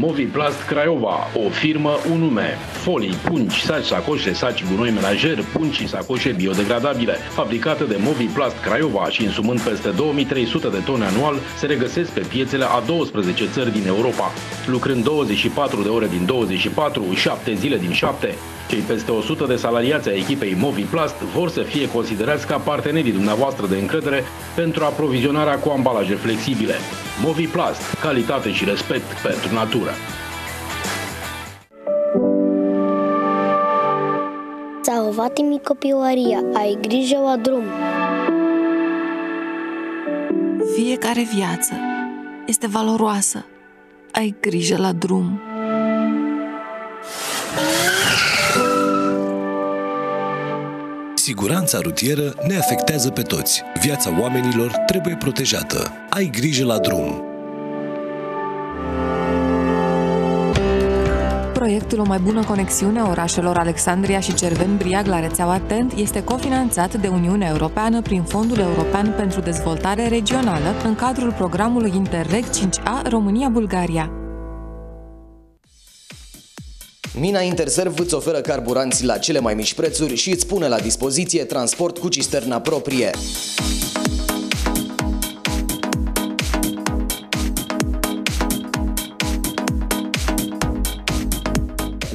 Moviplast Craiova, o firmă, un nume. Folii, pungi, saci, sacoșe, saci, gunoi menajer, pungi și sacoșe biodegradabile. Fabricate de Moviplast Craiova și însumând peste 2300 de tone anual, se regăsesc pe piețele a 12 țări din Europa. Lucrând 24 de ore din 24, 7 zile din 7, cei peste 100 de salariați ai echipei Moviplast vor să fie considerați ca partenerii dumneavoastră de încredere pentru aprovizionarea cu ambalaje flexibile. Moviplast, calitate și respect pentru natură. Salvate-mi copilăria, ai grijă la drum. Fiecare viață este valoroasă, ai grijă la drum. Siguranța rutieră ne afectează pe toți. Viața oamenilor trebuie protejată. Ai grijă la drum. Proiectul O mai bună conexiune a orașelor Alexandria și Cerveni-Briag la rețeaua TENT este cofinanțat de Uniunea Europeană prin Fondul European pentru Dezvoltare Regională în cadrul programului Interreg 5A România-Bulgaria. Mina Interserv îți oferă carburanți la cele mai mici prețuri și îți pune la dispoziție transport cu cisterna proprie.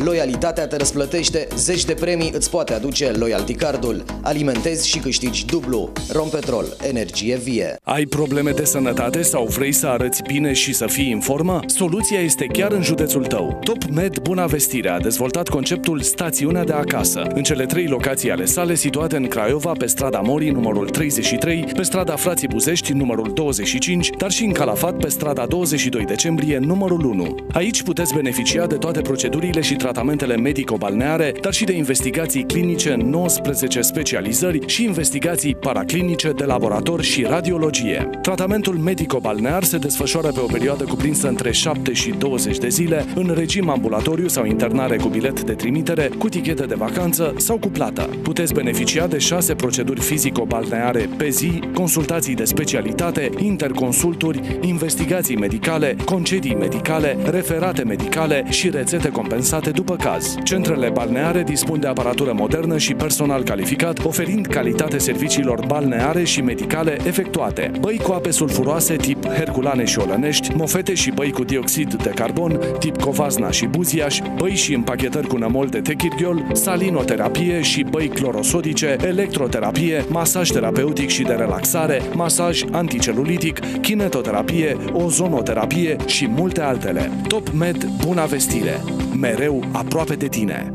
Loialitatea te răsplătește, zeci de premii îți poate aduce Loyalty Cardul. Alimentezi și câștigi dublu. Rompetrol, energie vie. Ai probleme de sănătate sau vrei să arăți bine și să fii în formă? Soluția este chiar în județul tău. Top Med Buna Vestire a dezvoltat conceptul Stațiunea de acasă, în cele 3 locații ale sale situate în Craiova, pe strada Morii, numărul 33, pe strada Frații Buzești, numărul 25, dar și în Calafat, pe strada 22 decembrie, numărul 1. Aici puteți beneficia de toate procedurile și tratamentele medico-balneare, dar și de investigații clinice în 19 specializări și investigații paraclinice de laborator și radiologie. Tratamentul medico-balnear se desfășoară pe o perioadă cuprinsă între 7 și 20 de zile, în regim ambulatoriu sau internare cu bilet de trimitere, cu tichete de vacanță sau cu plată. Puteți beneficia de 6 proceduri fizico-balneare pe zi, consultații de specialitate, interconsulturi, investigații medicale, concedii medicale, referate medicale și rețete compensate după caz. Centrele balneare dispun de aparatură modernă și personal calificat, oferind calitate serviciilor balneare și medicale efectuate. Băi cu ape sulfuroase tip Herculane și Olănești, mofete și băi cu dioxid de carbon tip Covazna și Buziaș, băi și împachetări cu nămol de techirghiol, salinoterapie și băi clorosodice, electroterapie, masaj terapeutic și de relaxare, masaj anticelulitic, kinetoterapie, ozonoterapie și multe altele. Top Med Buna Vestire. Mereu aproape de tine.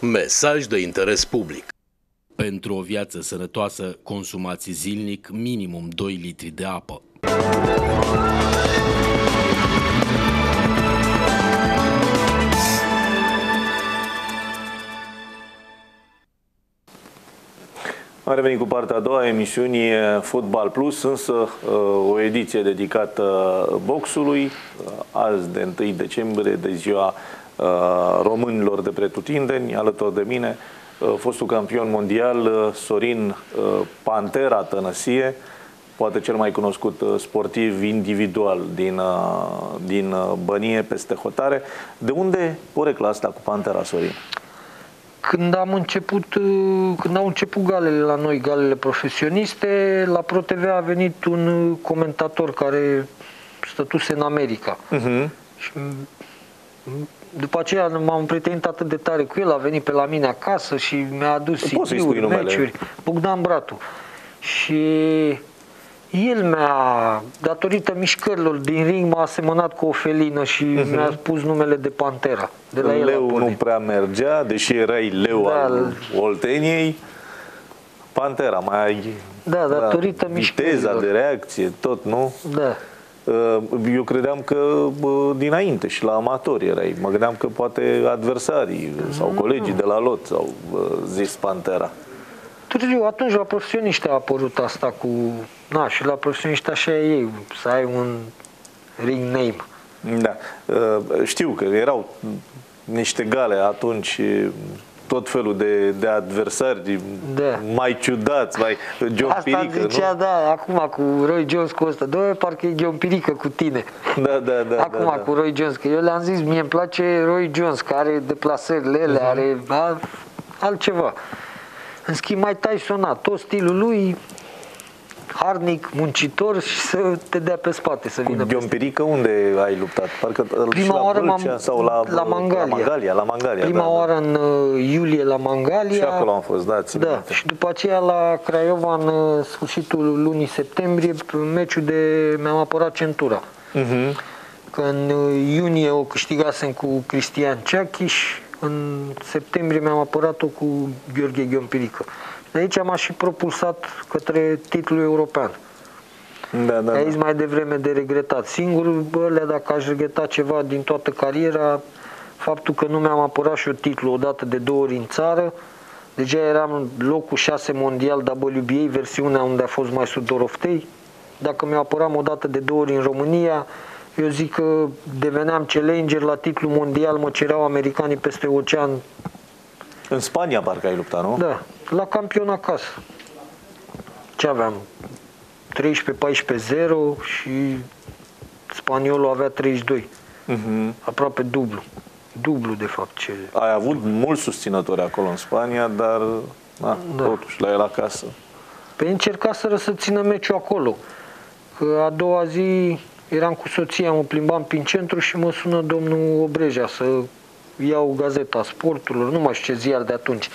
Mesaj de interes public. Pentru o viață sănătoasă, consumați zilnic minimum 2 litri de apă. Am revenit cu partea a doua a emisiunii Fotbal Plus, însă o ediție dedicată boxului, azi de 1 decembrie, de ziua românilor de pretutindeni. Alături de mine, fostul campion mondial Sorin Pantera Tănăsie, poate cel mai cunoscut sportiv individual din Bănie peste hotare. De unde porecla asta cu Pantera, Sorin? Când au început galele la noi, galele profesioniste, la ProTV a venit un comentator care stătuse în America. Și după aceea m-am prietenit atât de tare cu el, a venit pe la mine acasă și mi-a adus CD-uri, meciuri, Bogdan Bratu. Și el mi-a, datorită mișcărilor din ring, m-a asemănat cu o felină și mi-a spus numele de Pantera. De la Leu nu prea mergea, deși erai Leu al Olteniei. Pantera, mai... Da, datorită mișcărilor. Viteza de reacție, tot, nu? Da. Eu credeam că dinainte și la amatori erai. Mă gândeam că poate adversarii sau colegii de la lot au zis Pantera. Târziu, atunci la profesioniști a apărut asta cu... Na, și la profesioniști așa e ei, să ai un ring name. Da. Știu că erau niște gale atunci, tot felul de adversari, da, mai ciudați, mai Gheon Pirică, asta zicea, nu? Da, acum cu Roy Jones, cu ăsta, doamne, parcă e Gheon Pirică cu tine. Da. Acum da, cu Roy Jones, că eu le-am zis, mie îmi place Roy Jones, că are deplasările ele, are altceva. În schimb, mai Tyson, tot stilul lui, harnic, muncitor și să te dea pe spate, să vină. Gheon Pirică unde ai luptat? Parcă prima oară la Mangalia. Prima oară în iulie la Mangalia. Și acolo am fost, da. Și după aceea la Craiova, în sfârșitul lunii septembrie, meciul de mi-am apărat centura. Că în iunie o câștigasem cu Cristian Ceachiș, în septembrie mi-am apărat-o cu Gheorghe Gheon Pirică. De aici m-a și propulsat către titlul european. Aici mai devreme de regretat. Singurul, dacă aș regreta ceva din toată cariera, faptul că nu mi-am apărat și eu titlul odată de 2 ori în țară. Deja eram în locul 6 mondial WBA, versiunea unde a fost mai sub Doroftei. Dacă mi-o apăram odată de 2 ori în România, eu zic că deveneam challenger la titlul mondial, mă cereau americanii peste ocean. În Spania parcă ai luptat, nu? Da, la campion acasă. Ce aveam? 13-14-0 și spaniolul avea 32. Aproape dublu. Dublu, de fapt. Ai avut mulți susținători acolo în Spania, dar... Da, da. Totuși, la el acasă. Păi încercaseră să țină meciul acolo. Că a doua zi eram cu soția, mă plimbam prin centru și mă sună domnul Obreja să iau Gazeta Sporturilor, nu mai știu ce ziar de atunci.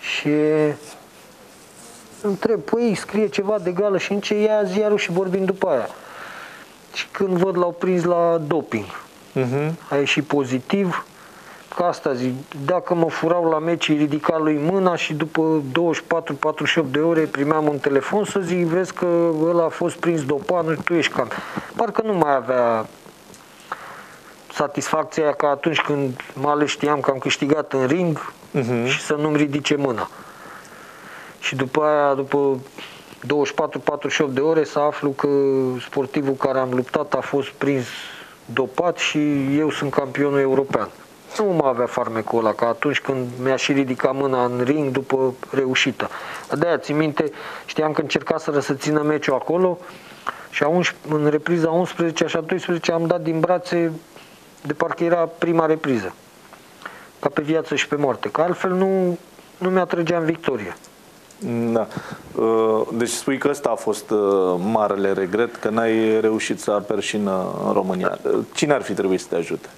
Și întreb, păi scrie ceva de gală și în ce ia ziarul și vorbim după aia. Și când văd, l-au prins la doping. A ieșit pozitiv. Că asta zic, dacă mă furau la meci, îi ridica lui mâna și după 24-48 de ore primeam un telefon să zic, vezi că ăla a fost prins dopat, tu ești cam. Parcă nu mai avea satisfacția ca atunci când mă ales, știam că am câștigat în ring și să nu-mi ridice mâna. Și după aia, după 24-48 de ore, să aflu că sportivul care am luptat a fost prins dopat și eu sunt campionul european. Nu mai avea farmecul ăla, ca atunci când mi-a și ridicat mâna în ring după reușită. De-aia, țin minte, știam că încercaseră să țină meciul acolo și în repriza 11 și a 12 am dat din brațe, de parcă era prima repriză. Ca pe viață și pe moarte, că altfel nu mi-atrăgea în victorie. Da. Deci spui că ăsta a fost marele regret, că n-ai reușit să aperi și în România. Cine ar fi trebuit să te ajute?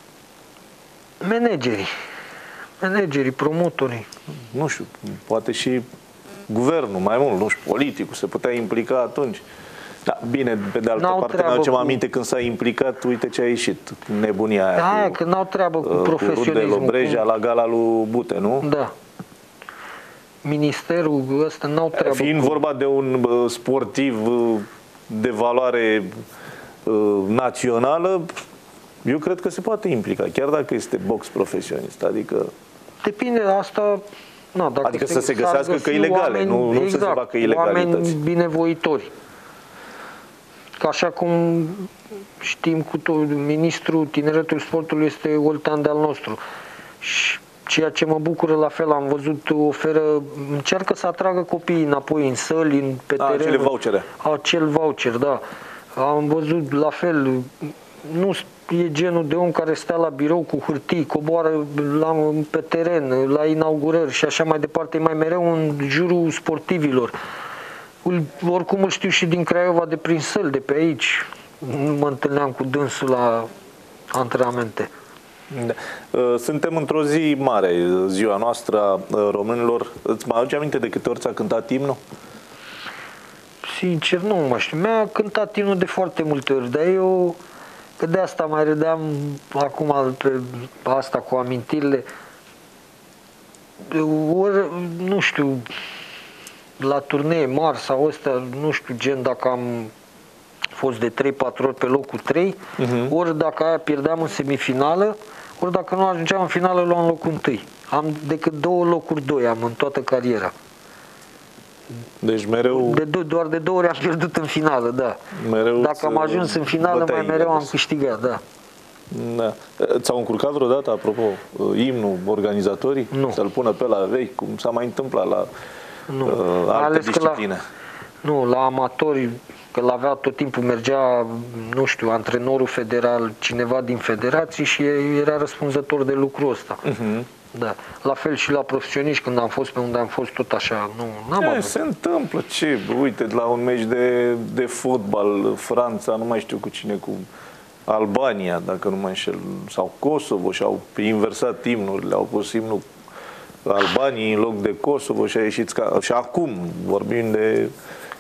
Managerii, promotorii. Nu știu, poate și guvernul, mai mult, nu știu, politicul, se putea implica atunci. Da, bine, pe de altă parte, ne aducem aminte când s-a implicat, uite ce a ieșit, nebunia aia. Da, cu, că n-au treabă cu profesionismul. Cu Rudel Obreja la gala lui Bute, nu? Da. Ministerul ăsta n-au treabă. Fiind vorba de un sportiv de valoare națională, eu cred că se poate implica, chiar dacă este box profesionist, adică... Depinde asta... Na, dacă adică să se găsească căi legale, nu exact, să se facă ilegalități. Oameni binevoitori. Ca așa cum știm cu tot, ministrul tineretului sportului este Oltean de-al nostru. Și ceea ce mă bucură, la fel am văzut, încearcă să atragă copiii înapoi în săli, pe teren. Acele vouchere. Acel voucher, da. Am văzut, la fel, nu... E genul de om care stea la birou cu hârtii, coboară pe teren, la inaugurări și așa mai departe. E mai mereu în jurul sportivilor. Oricum îl știu și din Craiova, de prin săli, de pe aici. Nu mă întâlneam cu dânsul la antrenamente. Suntem într-o zi mare, ziua noastră a românilor. Îți mai aduce aminte de câte ori ți-a cântat imnul? Sincer, nu mai știu. Mi-a cântat imnul de foarte multe ori, dar eu... Că de asta mai râdeam acum pe asta cu amintirile. Ori, nu știu, la turnee mari sau astea, nu știu, gen dacă am fost de 3-4 ori pe locul 3, ori dacă aia pierdeam în semifinală, ori dacă nu ajungeam în finală, luam locul 1. Am decât două locuri 2 am în toată cariera. Deci mereu... doar de două ori am pierdut în finală, da. Mereu. Dacă am ajuns în finală, mai mereu am câștigat, da. Da. Ți-au încurcat vreodată, apropo, imnul, organizatorii? Nu. Să-l pună pe la vei, cum s-a mai întâmplat la alte discipline. Nu, la amatori, că l-avea tot timpul, mergea, nu știu, antrenorul federal, cineva din federații și era răspunzător de lucrul ăsta. Da. La fel și la profesioniști, când am fost pe unde am fost, tot așa, nu se întâmplă, ce, uite, la un meci de fotbal, Franța, nu mai știu cu cine, cu Albania, dacă nu mă înșel, sau Kosovo, și-au inversat imnurile, au pus imnul Albaniei în loc de Kosovo și a ieșit ca... Și acum, vorbim de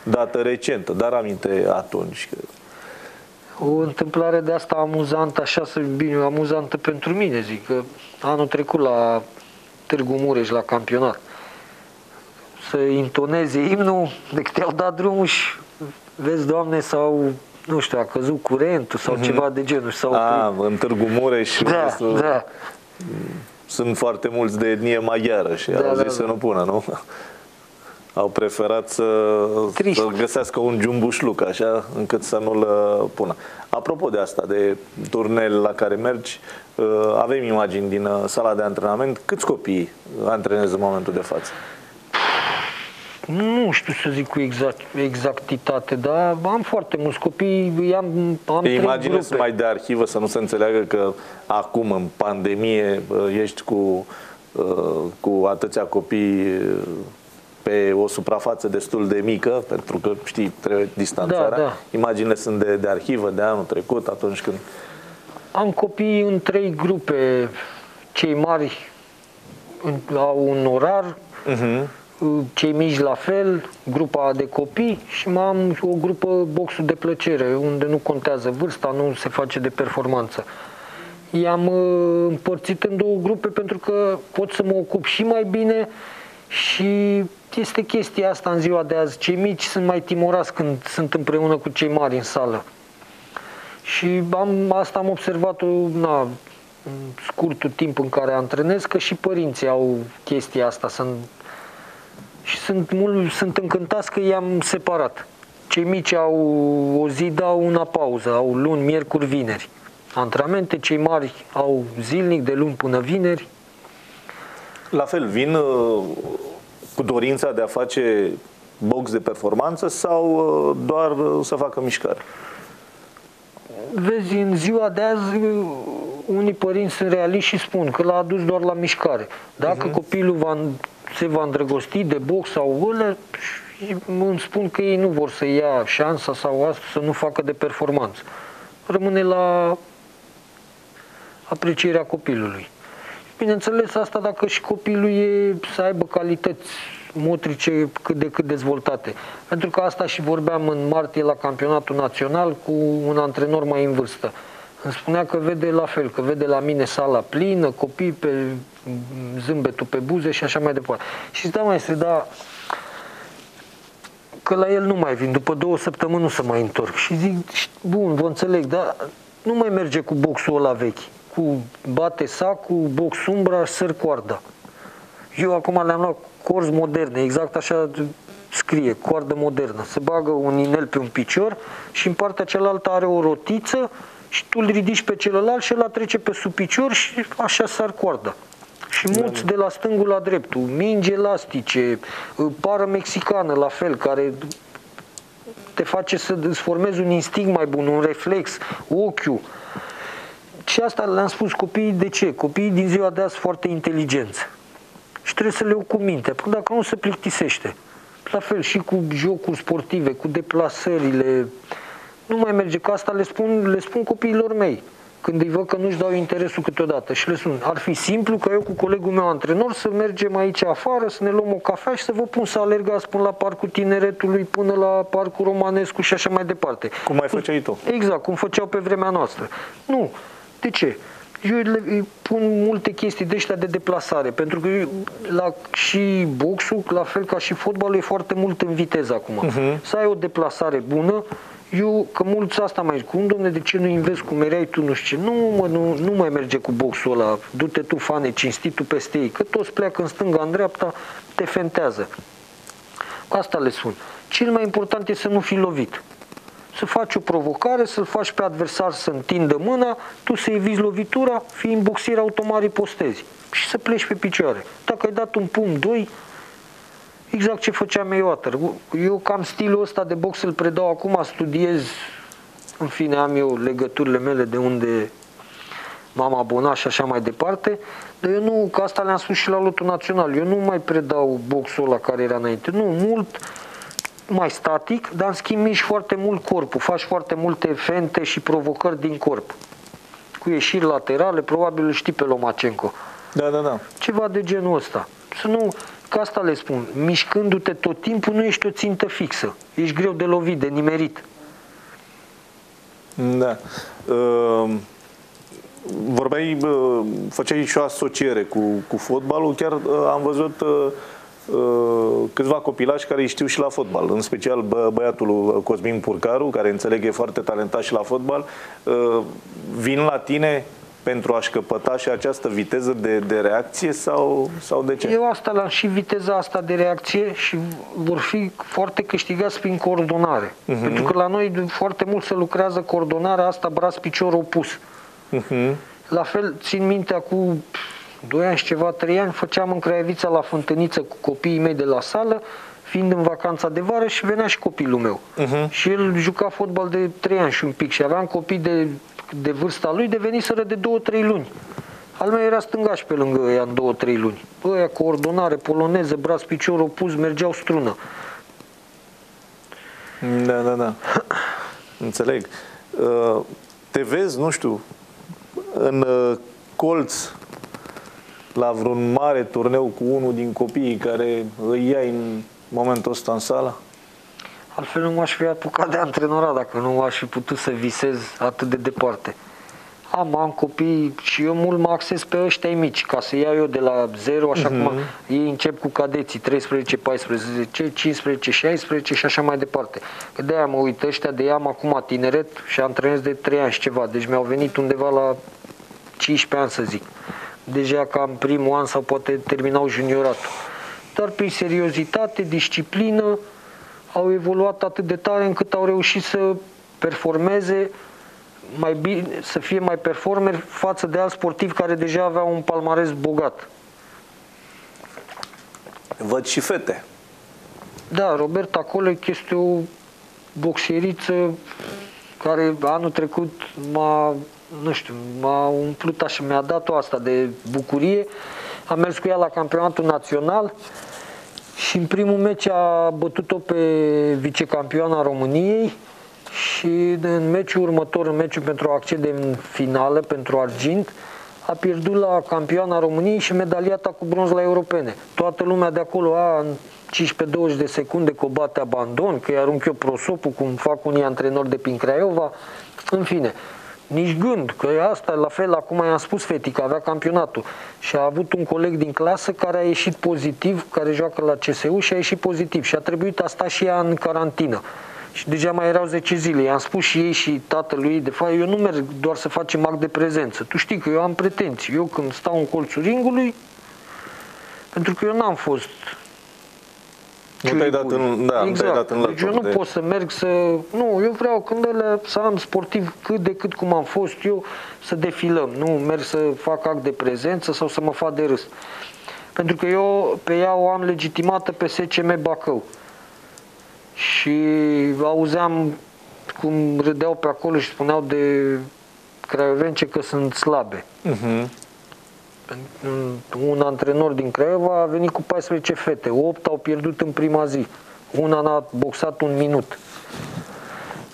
dată recentă, dar aminte atunci... O întâmplare de asta amuzantă, așa să bine, amuzantă pentru mine, zic, că anul trecut la Târgu Mureș, la campionat, să intoneze imnul, de câte au dat drumul și, vezi, Doamne, sau, nu știu, a căzut curentul sau ceva de genul. Sau în Târgu Mureș, da, da. Sunt foarte mulți de etnie maghiară și au zis să nu pună, nu? Au preferat să găsească un jumbușluc, așa, încât să nu-l pună. Apropo de asta, de turnele la care mergi, avem imagini din sala de antrenament. Câți copii antrenezi în momentul de față? Nu știu să zic cu exactitate, dar am foarte mulți copii, am imagine sunt mai de arhivă, să nu se înțeleagă că acum, în pandemie, ești cu atâția copii pe o suprafață destul de mică, pentru că, știi, trebuie distanțarea. Da, da. Imaginile sunt de arhivă, de anul trecut, atunci când... Am copii în 3 grupe. Cei mari au un orar, cei mici la fel, grupa de copii, și mai am o grupă, boxul de plăcere, unde nu contează vârsta, nu se face de performanță. I-am împărțit în 2 grupe pentru că pot să mă ocup și mai bine și este chestia asta în ziua de azi. Cei mici sunt mai timorați când sunt împreună cu cei mari în sală. Și asta am observat-o în scurtul timp în care antrenez, că și părinții au chestia asta. Sunt încântați că i-am separat. Cei mici au o zi, dau una pauză, au luni, miercuri, vineri antrenamente, cei mari au zilnic, de luni până vineri. La fel, vin cu dorința de a face box de performanță sau doar să facă mișcare? Vezi, în ziua de azi, unii părinți sunt realiști și spun că l-a adus doar la mișcare. Dacă copilul se va îndrăgosti de box sau vâle, îmi spun că ei nu vor să ia șansa sau asta, să nu facă de performanță. Rămâne la aprecierea copilului. Bineînțeles, asta dacă și copilul să aibă calități motrice cât de cât dezvoltate. Pentru că asta și vorbeam în martie la campionatul național cu un antrenor mai în vârstă. Îmi spunea că vede la fel, că vede la mine sala plină, copii pe zâmbetul pe buze și așa mai departe. Și zic, da, maestre, da, că la el nu mai vin, după 2 săptămâni nu se mai întorc. Și zic, bun, vă înțeleg, dar nu mai merge cu boxul ăla vechi, cu bate sacul, box umbra, sări coarda. Eu acum le-am luat corzi moderne, exact așa scrie, coardă modernă. Se bagă un inel pe un picior și în partea cealaltă are o rotiță și tu îl ridici pe celălalt și ăla trece pe sub picior și așa sar coarda. Și mulți de la stângul la dreptul, mingi elastice, pară mexicană la fel, care te face să îți formezi un instinct mai bun, un reflex, ochiul. Și asta le-am spus copiii, de ce? Copiii din ziua de azi sunt foarte inteligenți și trebuie să le iau cu minte, pentru că dacă nu se plictisește. La fel și cu jocuri sportive, cu deplasările, nu mai merge, că asta le spun copiilor mei. Când îi văd că nu-și dau interesul câteodată și le spun, ar fi simplu că eu cu colegul meu antrenor să mergem aici afară, să ne luăm o cafea și să vă pun să alergați până la Parcul Tineretului, până la Parcul Romanescu și așa mai departe. Cum mai făceai tu? Exact, cum făceau pe vremea noastră. Nu. De ce? Eu îi pun multe chestii de ăștia de deplasare, pentru că și boxul, la fel ca și fotbalul, e foarte mult în viteză acum. Să ai o deplasare bună. Eu, că mulți asta mai zic, cum, domne, de ce nu investi cum erai tu, nu știu ce? Nu mai merge cu boxul ăla, du-te tu, fane, cinstit tu peste ei, că toți pleacă în stânga, în dreapta, te fentează. Asta le spun. Cel mai important e să nu fii lovit. Să faci o provocare, să-l faci pe adversar să întindă mâna, tu să eviți lovitura, fii în boxire, automat ripostezi și să pleci pe picioare. Dacă ai dat un pumn, 2, exact ce făceam eu cam stilul ăsta de box îl predau acum, studiez, în fine, am eu legăturile mele de unde m-am abonat și așa mai departe, dar eu nu, că asta le-am spus și la lotul național, eu nu mai predau boxul ăla care era înainte, nu, mult mai static, dar în schimb miști foarte mult corpul, faci foarte multe fente și provocări din corp, cu ieșiri laterale, probabil îl știi pe Lomacenko. Da, da, da. Ceva de genul ăsta. Să nu... Că asta le spun, mișcându-te tot timpul nu ești o țintă fixă, ești greu de lovit, de nimerit. Da. Vorbeai, făceai și o asociere cu fotbalul, chiar am văzut câțiva copilași care îi știu și la fotbal, în special băiatul Cosmin Purcaru, care înțeleg e foarte talentat și la fotbal, vin la tine pentru a-și căpăta și această viteză de reacție sau de ce? Eu asta l-am și viteza asta de reacție și vor fi foarte câștigați prin coordonare. Pentru că la noi foarte mult se lucrează coordonarea asta braț-picior opus. La fel, țin minte, acum 2 ani și ceva, 3 ani, făceam în Craiavița la Fântâniță cu copiii mei de la sală, fiind în vacanța de vară și venea și copilul meu. Și el juca fotbal de 3 ani și un pic și aveam copii de vârsta lui deveniseră de 2-3 luni. Al meu era stângaș pe lângă ea în 2-3 luni. Ăia cu ordonare, poloneze, braț, picior opus, mergeau strună. Da, da, da. Înțeleg. Te vezi, nu știu, în colț la vreun mare turneu cu unul din copiii care îi iai în momentul ăsta în sală? Altfel nu m-aș fi apucat de antrenorat dacă nu aș fi putut să visez atât de departe. Am copii și eu mult mă axez pe ăștia mici, ca să iau eu de la zero, așa cum ei încep cu cadeții, 13, 14, 15, 16 și așa mai departe. Că de-aia mă uit ăștia, de-aia am acum tineret și antrenez de 3 ani și ceva, deci mi-au venit undeva la 15 ani să zic. Deja cam primul an sau poate terminau junioratul. Dar prin seriozitate, disciplină, au evoluat atât de tare încât au reușit să performeze mai bine, să fie mai performeri față de alți sportivi care deja aveau un palmares bogat. Văd și fete. Da, Roberta Colec este o boxieriță care anul trecut m-a, nu știu, m-a umplut așa, mi-a dat-o asta de bucurie. Am mers cu ea la campionatul național și în primul meci a bătut-o pe vicecampioana României și în meciul următor, în meciul pentru a accede în finală, pentru argint, a pierdut la campioana României și medaliata cu bronz la europene. Toată lumea de acolo, a, în 15-20 de secunde că o bate abandon, că îi arunc eu prosopul, cum fac unii antrenori de prin Craiova, în fine. Nici gând, că asta, la fel, acum i-am spus fetii că avea campionatul și a avut un coleg din clasă care a ieșit pozitiv, care joacă la CSU și a ieșit pozitiv și a trebuit asta și ea în carantină. Și deja mai erau 10 zile, i-am spus și ei și tatălui, de fapt, eu nu merg doar să facem act de prezență. Tu știi că eu am pretenții, eu când stau în colțul ringului, pentru că eu n-am fost... Nu te-ai dat în, da, exact. Dat în deci eu nu de... pot să merg să... Nu, eu vreau când ele, să am sportiv cât de cât cum am fost eu, să defilăm. Nu merg să fac act de prezență sau să mă fac de râs. Pentru că eu pe ea o am legitimată pe SCM Bacău. Și auzeam cum râdeau pe acolo și spuneau de craiovence că sunt slabe. Un antrenor din Craiova a venit cu 14 fete, 8 au pierdut în prima zi, una n-a boxat un minut.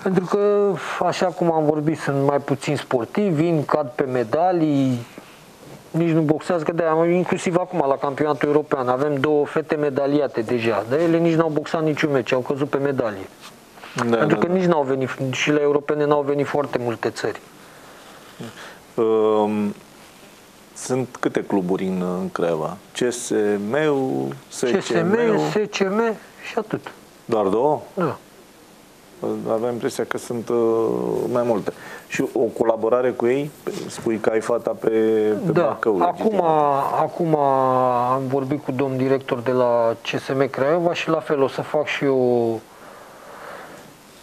Pentru că, așa cum am vorbit, sunt mai puțin sportivi, vin, cad pe medalii, nici nu boxează, că de-aia, inclusiv acum la campionatul european, avem 2 fete medaliate deja, dar ele nici n-au boxat niciun meci, au căzut pe medalie. Da, pentru că nici n-au venit, și la europene n-au venit foarte multe țări. Sunt câte cluburi în Craiova? CSM-ul, SCM-ul? SCM și atât. Doar 2? Da. Aveam impresia că sunt mai multe. Și o colaborare cu ei? Spui că ai fata pe da. Bacău. Acum am vorbit cu domn director de la CSM Craiova și la fel o să fac și eu...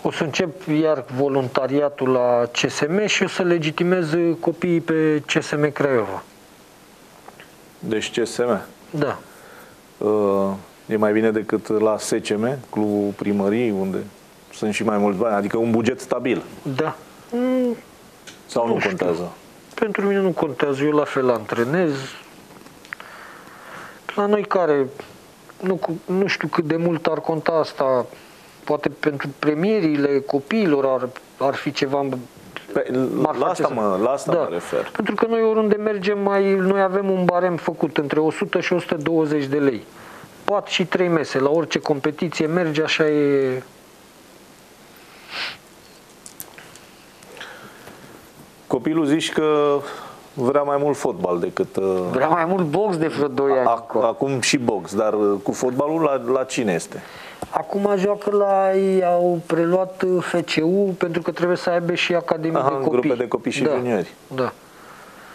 O să încep iar voluntariatul la CSM și o să legitimez copiii pe CSM Craiova. Deci CSM? Da. E mai bine decât la SCM, clubul primăriei, unde sunt și mai mulți bani, adică un buget stabil. Da. Sau nu contează? Pentru mine nu contează, eu la fel antrenez. La noi care, nu știu cât de mult ar conta asta, poate pentru premierile copiilor ar fi ceva... La asta mă refer. Pentru că noi oriunde mergem, noi avem un barem făcut între 100 și 120 de lei. 4 și 3 mese, la orice competiție merge, așa e... Copilul zici că vrea mai mult fotbal decât... Vrea mai mult box de vreo 2 ani. Acum și box, dar cu fotbalul la cine este? Acum joacă au preluat FCU pentru că trebuie să aibă și academii de copii. Grupe de copii și juniori. Da.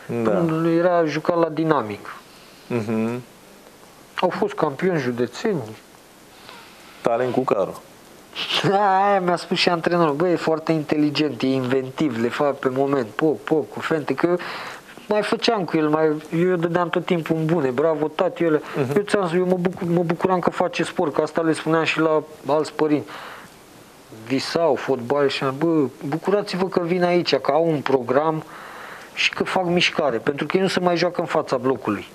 Când era jucat la Dinamic. Au fost campioni județeni. Talent cu Caro. Aia mi-a spus și antrenorul. Băi, e foarte inteligent, e inventiv, le fac pe moment. Poc, cu fente, că... Mai făceam cu el, eu dădeam tot timpul în bune, bravo, tati, ele. Eu mă bucuram că face sport, că asta le spuneam și la alți părinți. Visau, fotbal și am, bucurați-vă că vin aici, că au un program și că fac mișcare, pentru că ei nu se mai joacă în fața blocului.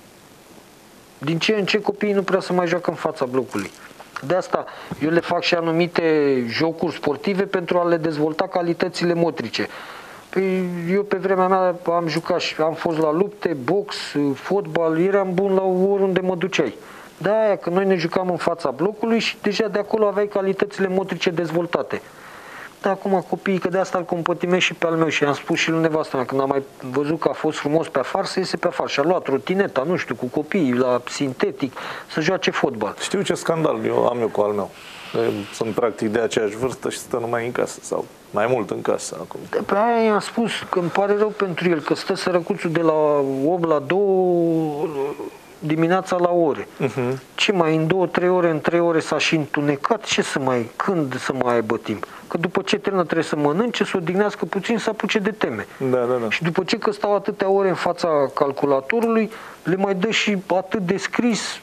Din ce în ce copiii nu prea se mai joacă în fața blocului. De asta eu le fac și anumite jocuri sportive pentru a le dezvolta calitățile motrice. Eu pe vremea mea am jucat și am fost la lupte, box, fotbal, eram bun la oriunde mă duceai. De-aia că noi ne jucam în fața blocului și deja de acolo aveai calitățile motrice dezvoltate. Dar acum copiii, că de asta îl compătimesc și pe al meu și i-am spus și lui nevastă mea, când am mai văzut că a fost frumos pe afară, să iese pe afară și a luat trotineta, nu știu, cu copiii la sintetic, să joace fotbal. Știu ce scandal am eu cu al meu. Sunt practic de aceeași vârstă și stă numai în casă sau mai mult în casă acum. De pe aia i-am spus că îmi pare rău pentru el, că stă sărăcuțul de la 8 la 2 dimineața la ore. Ce mai în 2-3 ore, în 3 ore s-a și întunecat, ce să mai, când să mai aibă timp? Că după ce termină trebuie să mănânce, să odihnească puțin, să apuce de teme. Da, da, da. Și după ce că stau atâtea ore în fața calculatorului, le mai dă și atât de scris.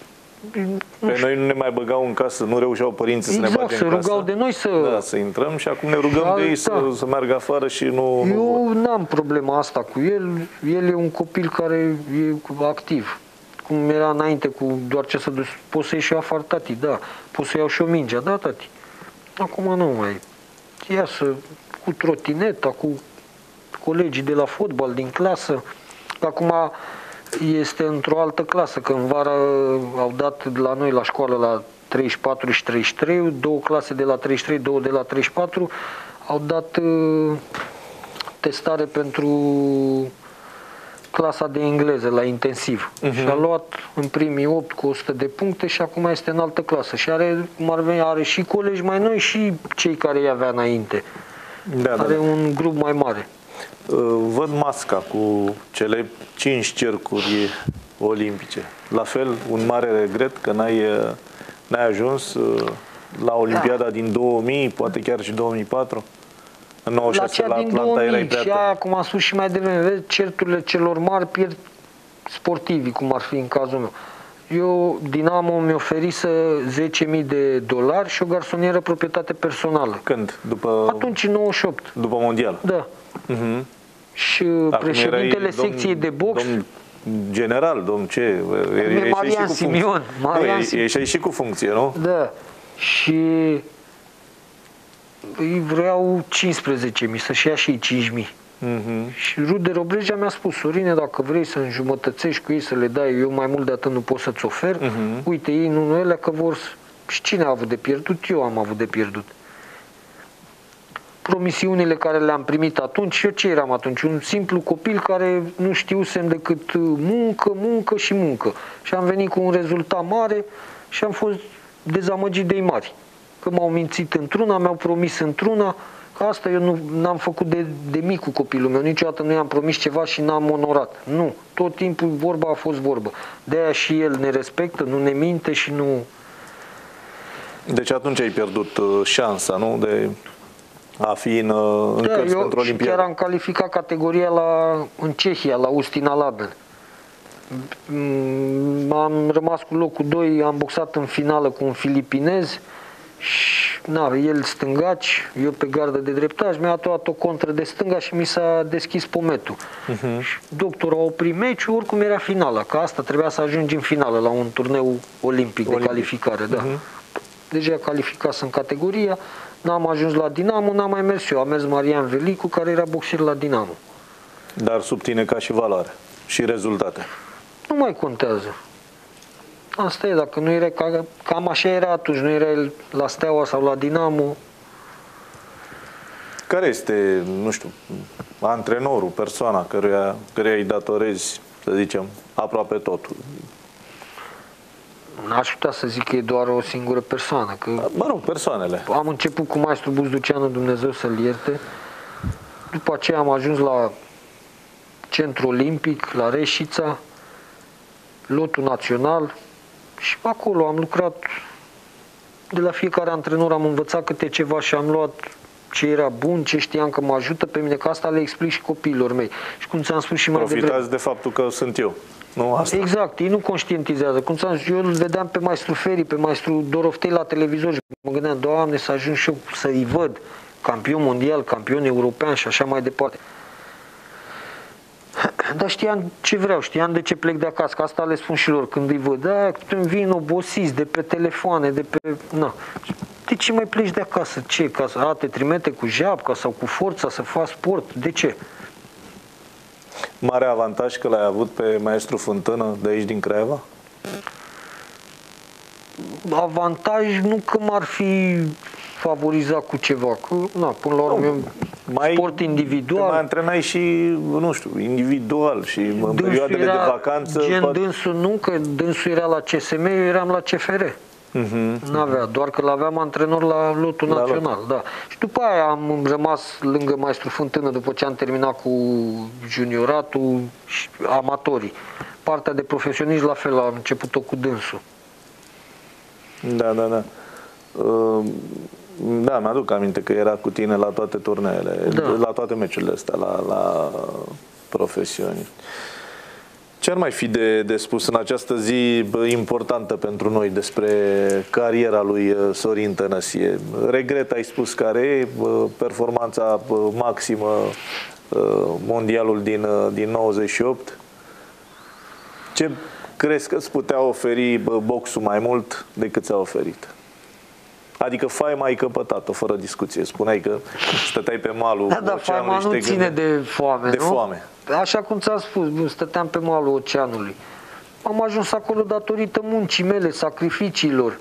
Pe noi nu ne mai băgau în casă, nu reușeau părinții exact, să ne bage în casă. Se rugau de noi să... Da, să intrăm și acum ne rugăm de ei să meargă afară și nu... Eu n-am problema asta cu el, el e un copil care e activ. Cum era înainte cu doar ce să duci, poți să ieși eu afară, tati, da, poți să iau și eu mingea, da, tati. Acum nu mai iasă cu trotineta, cu colegii de la fotbal, din clasă. Acum este într-o altă clasă, că în vară au dat la noi la școală la 34 și 33, două clase de la 33, două de la 34, au dat testare pentru clasa de engleză la intensiv. Și a luat în primii 8 cu 100 de puncte și acum este în altă clasă. Și are, cum ar veni, are și colegi mai noi și cei care i avea înainte. Da, are un grup mai mare. Văd masca cu cele 5 cercuri olimpice. La fel, un mare regret că n-ai ajuns la Olimpiada din 2000, poate chiar și 2004. La cea din 2000 și aia, cum am spus și mai devreme, certurile celor mari pierd sportivi, cum ar fi în cazul meu. Eu, Dinamo, mi-a oferit $10.000 și o garsonieră proprietate personală. Când? După... Atunci, în 98. După Mondial? Da. Și președintele secției de box... General, domn ce? Marian Simion. Ieșai și cu funcție, nu? Da. Și... îi vreau 15.000, să-și ia și 5.000. Și Rudel Obreja mi-a spus, Sorine, dacă vrei să înjumătățești cu ei, să le dai, eu mai mult de atât nu pot să-ți ofer, uite, ei nu ele că vor... Și cine a avut de pierdut? Eu am avut de pierdut. Promisiunile care le-am primit atunci, eu ce eram atunci? Un simplu copil care nu știusem decât muncă, muncă și muncă. Și am venit cu un rezultat mare și am fost dezamăgit de-i mari. Că m-au mințit într-una, mi-au promis într-una, că asta eu n-am făcut de micul copilul meu, niciodată nu i-am promis ceva și n-am onorat. Nu, tot timpul vorba a fost vorbă. De-aia și el ne respectă, nu ne minte și nu... Deci atunci ai pierdut șansa, nu? De a fi în cărți pentru Olimpiadă. Chiar am calificat categoria în Cehia, la Ustina Label. Am rămas cu locul 2, am boxat în finală cu un filipinez. Și, el stângaci, eu pe gardă de dreptaș, mi-a atuat o contră de stânga și mi s-a deschis pometul. Doctorul a oprit meciul, oricum era finala, că asta trebuia să ajungi în finală la un turneu olimpic. De calificare. Deja calificasem în categoria, n-am ajuns la Dinamo, n-am mai mers eu, a mers Marian Velicu, care era boxer la Dinamo. Dar sub tine ca și valoare și rezultate. Nu mai contează. Asta e, dacă nu era, cam așa era atunci, nu era la Steaua sau la Dinamo. Care este, nu știu, antrenorul, persoana căreia îi datorezi, să zicem, aproape totul? N-aș putea să zic că e doar o singură persoană. Că mă rog, persoanele. Am început cu maestru Bute Lucian, Dumnezeu să-l ierte. După aceea am ajuns la Centrul Olimpic, la Reșița, lotul național. Și acolo am lucrat, de la fiecare antrenor am învățat câte ceva și am luat ce era bun, ce știam că mă ajută pe mine, că asta le explic și copiilor mei. Și cum ți-am spus și mai devreme... Profitați de faptul că sunt eu, nu asta. Exact, ei nu conștientizează. Cum ți-am spus, eu îl vedeam pe maestru Feri, pe maestru Doroftei la televizor și mă gândeam, Doamne, să ajung și eu să-i văd campion mondial, campion european și așa mai departe. Dar știam ce vreau, știam de ce plec de acasă, că asta le spun și lor când îi văd. Da, când vin obosiți de pe telefoane, de pe... Na. De ce mai pleci de acasă? Ce? Ca să te trimite cu japca sau cu forța să faci sport? De ce? Mare avantaj că l-ai avut pe maestru Fântână de aici din Craiova? Avantaj nu că m-ar fi favorizat cu ceva, că na, până la urmă mai sport individual. Mai antrenai și, nu știu, individual și în perioadele de vacanță. Gen poate... dânsul nu, că dânsul era la CSM, eu eram la CFR. N-avea, doar că l-aveam antrenor la lotul național, da. Și după aia am rămas lângă maestru Fântână după ce am terminat cu junioratul și amatorii. Partea de profesioniști la fel, am început-o cu dânsul. Da, da, da. Da, mi-aduc aminte că era cu tine la toate turneele, da, la toate meciurile astea, la profesioni. Ce ar mai fi de spus în această zi importantă pentru noi despre cariera lui Sorin Tănăsie? Regret ai spus care e, performanța maximă, mondialul din 98. Ce crezi că îți putea oferi boxul mai mult decât ți-a oferit? Adică faima ai căpătat-o, fără discuție. Spuneai că stăteai pe malul oceanului. Da, dar faima nu ține de foame, nu? Așa cum ți-am spus, stăteam pe malul oceanului. Am ajuns acolo datorită muncii mele, sacrificiilor.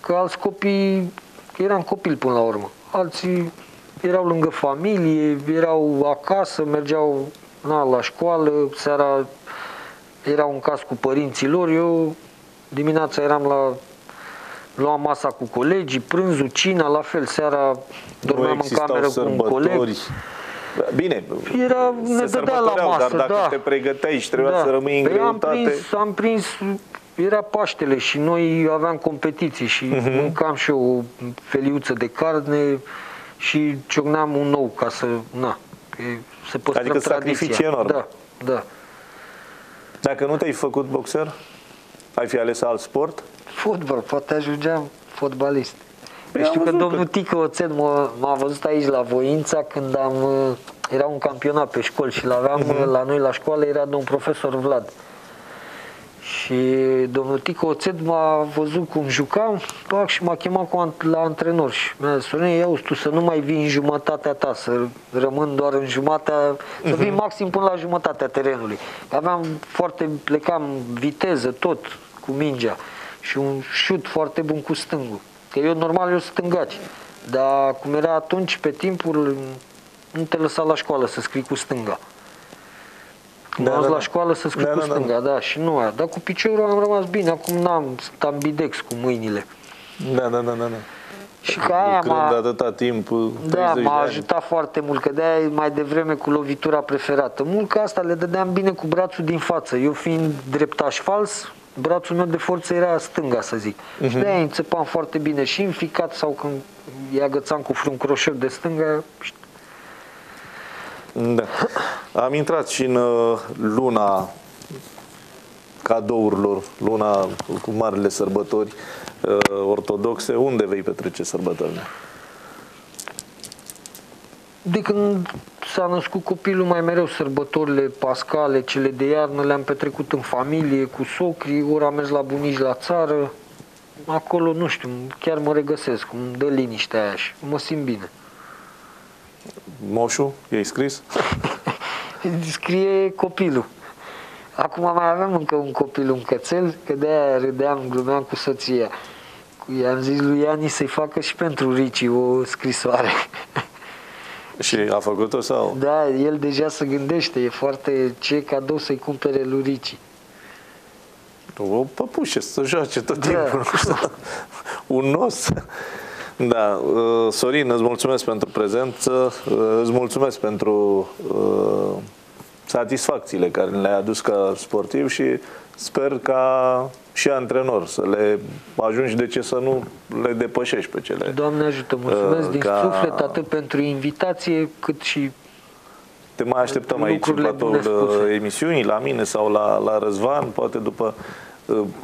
Că alți copii, eram copil până la urmă, alții erau lângă familie, erau acasă, mergeau la școală, seara erau în casă cu părinții lor, eu dimineața eram luam masa cu colegii, prânzul, cina, la fel, seara dormeam în cameră cu un coleg. Bine, era, ne dădea la masă, dar dacă te pregăteai și trebuia să rămâi în greutate... Am prins, era Paștele și noi aveam competiții și mâncam și eu o feliuță de carne și ciocneam un ou ca să... Na, se păstră tradiția. Adică sacrificii enorm. Da, da. Dacă nu te-ai făcut boxer, ai fi ales alt sport? Fotbal, poate ajungeam fotbalist. Eu știu că domnul Tică Oțet m-a văzut aici la Voința când era un campionat pe școli și l-aveam la noi la școală, era domnul profesor Vlad. Și domnul Tică Oțet m-a văzut cum jucam, pac, și m-a chemat la antrenor și mi-a zis: Sorin, ia tu să nu mai vii în jumătatea ta, să rămân doar în jumătatea, să vii maxim până la jumătatea terenului. Aveam foarte, plecam viteză tot cu mingea și un șut foarte bun cu stângul. Că eu, normal, eu stângaci, dar cum era atunci, pe timpul, nu te lăsa la școală să scrii cu stânga. Când am la școală să scrii cu stânga, da, și nu aia. Dar cu piciorul am rămas bine, acum sunt ambidex cu mâinile. Da. Și că aia m-a ajutat foarte mult, că de-aia mai devreme cu lovitura preferată. Mult că asta le dădeam bine cu brațul din față, eu fiind dreptaș fals, brațul meu de forță era stânga, să zic. Și de-aia înțepam foarte bine și înficat sau când îi agățam cu un croșeu de stânga. Da. Am intrat și în luna cadourilor, luna cu marile sărbători ortodoxe. Unde vei petrece sărbătorile? De când s-a născut copilul, mai mereu sărbătorile pascale, cele de iarnă, le-am petrecut în familie, cu socrii, ori am mers la bunici la țară. Acolo, nu știu, chiar mă regăsesc, îmi dă liniștea aia și mă simt bine. Moșul, i-ai scris? Scrie copilul. Acum mai avem încă un copil, un cățel, că de-aia râdeam, glumeam cu soția. I-am zis lui Iani să-i facă și pentru Ricci o scrisoare. Și a făcut-o sau? Da, el deja se gândește, e foarte ce cadou să-i cumpere lui Ricci. O păpușe să joace tot timpul. Un os. Da, Sorin, îți mulțumesc pentru prezență, îți mulțumesc pentru satisfacțiile care le-ai adus ca sportiv și sper ca și antrenor să le ajungi, de ce să nu le depășești pe cele. Doamne ajută, mulțumesc din suflet atât pentru invitație cât și... Te mai așteptăm aici în platoul emisiunii, la mine sau la Răzvan, poate după...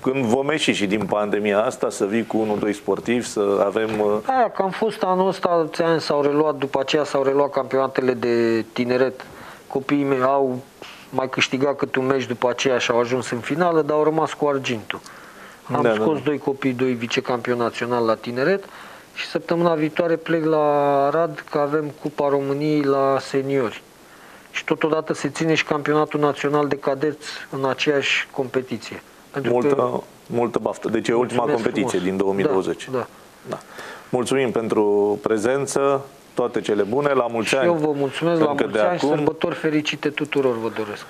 Când vom ieși și din pandemia asta, să vii cu unul, doi sportivi, să avem... Aia, că am fost anul ăsta, după aceea s-au reluat campionatele de tineret. Copiii mei au mai câștigat cât un meci după aceea și au ajuns în finală, dar au rămas cu argintul. Am scos doi copii, doi vicecampioni naționali la tineret și săptămâna viitoare plec la Arad că avem Cupa României la seniori. Și totodată se ține și campionatul național de cadeți în aceeași competiție. Pentru multă baftă. Deci e ultima competiție din 2020. Da, da. Da. Mulțumim pentru prezență, toate cele bune, la mulți ani. Și eu vă mulțumesc, la mulți ani, sărbători fericite tuturor vă doresc.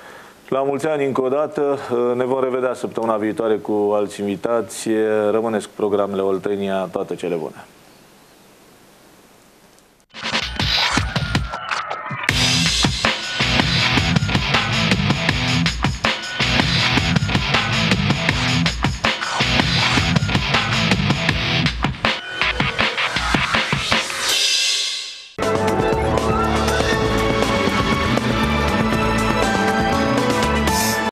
La mulți ani încă o dată, ne vom revedea săptămâna viitoare cu alți invitați. Rămâneți cu programele Oltenia, toate cele bune.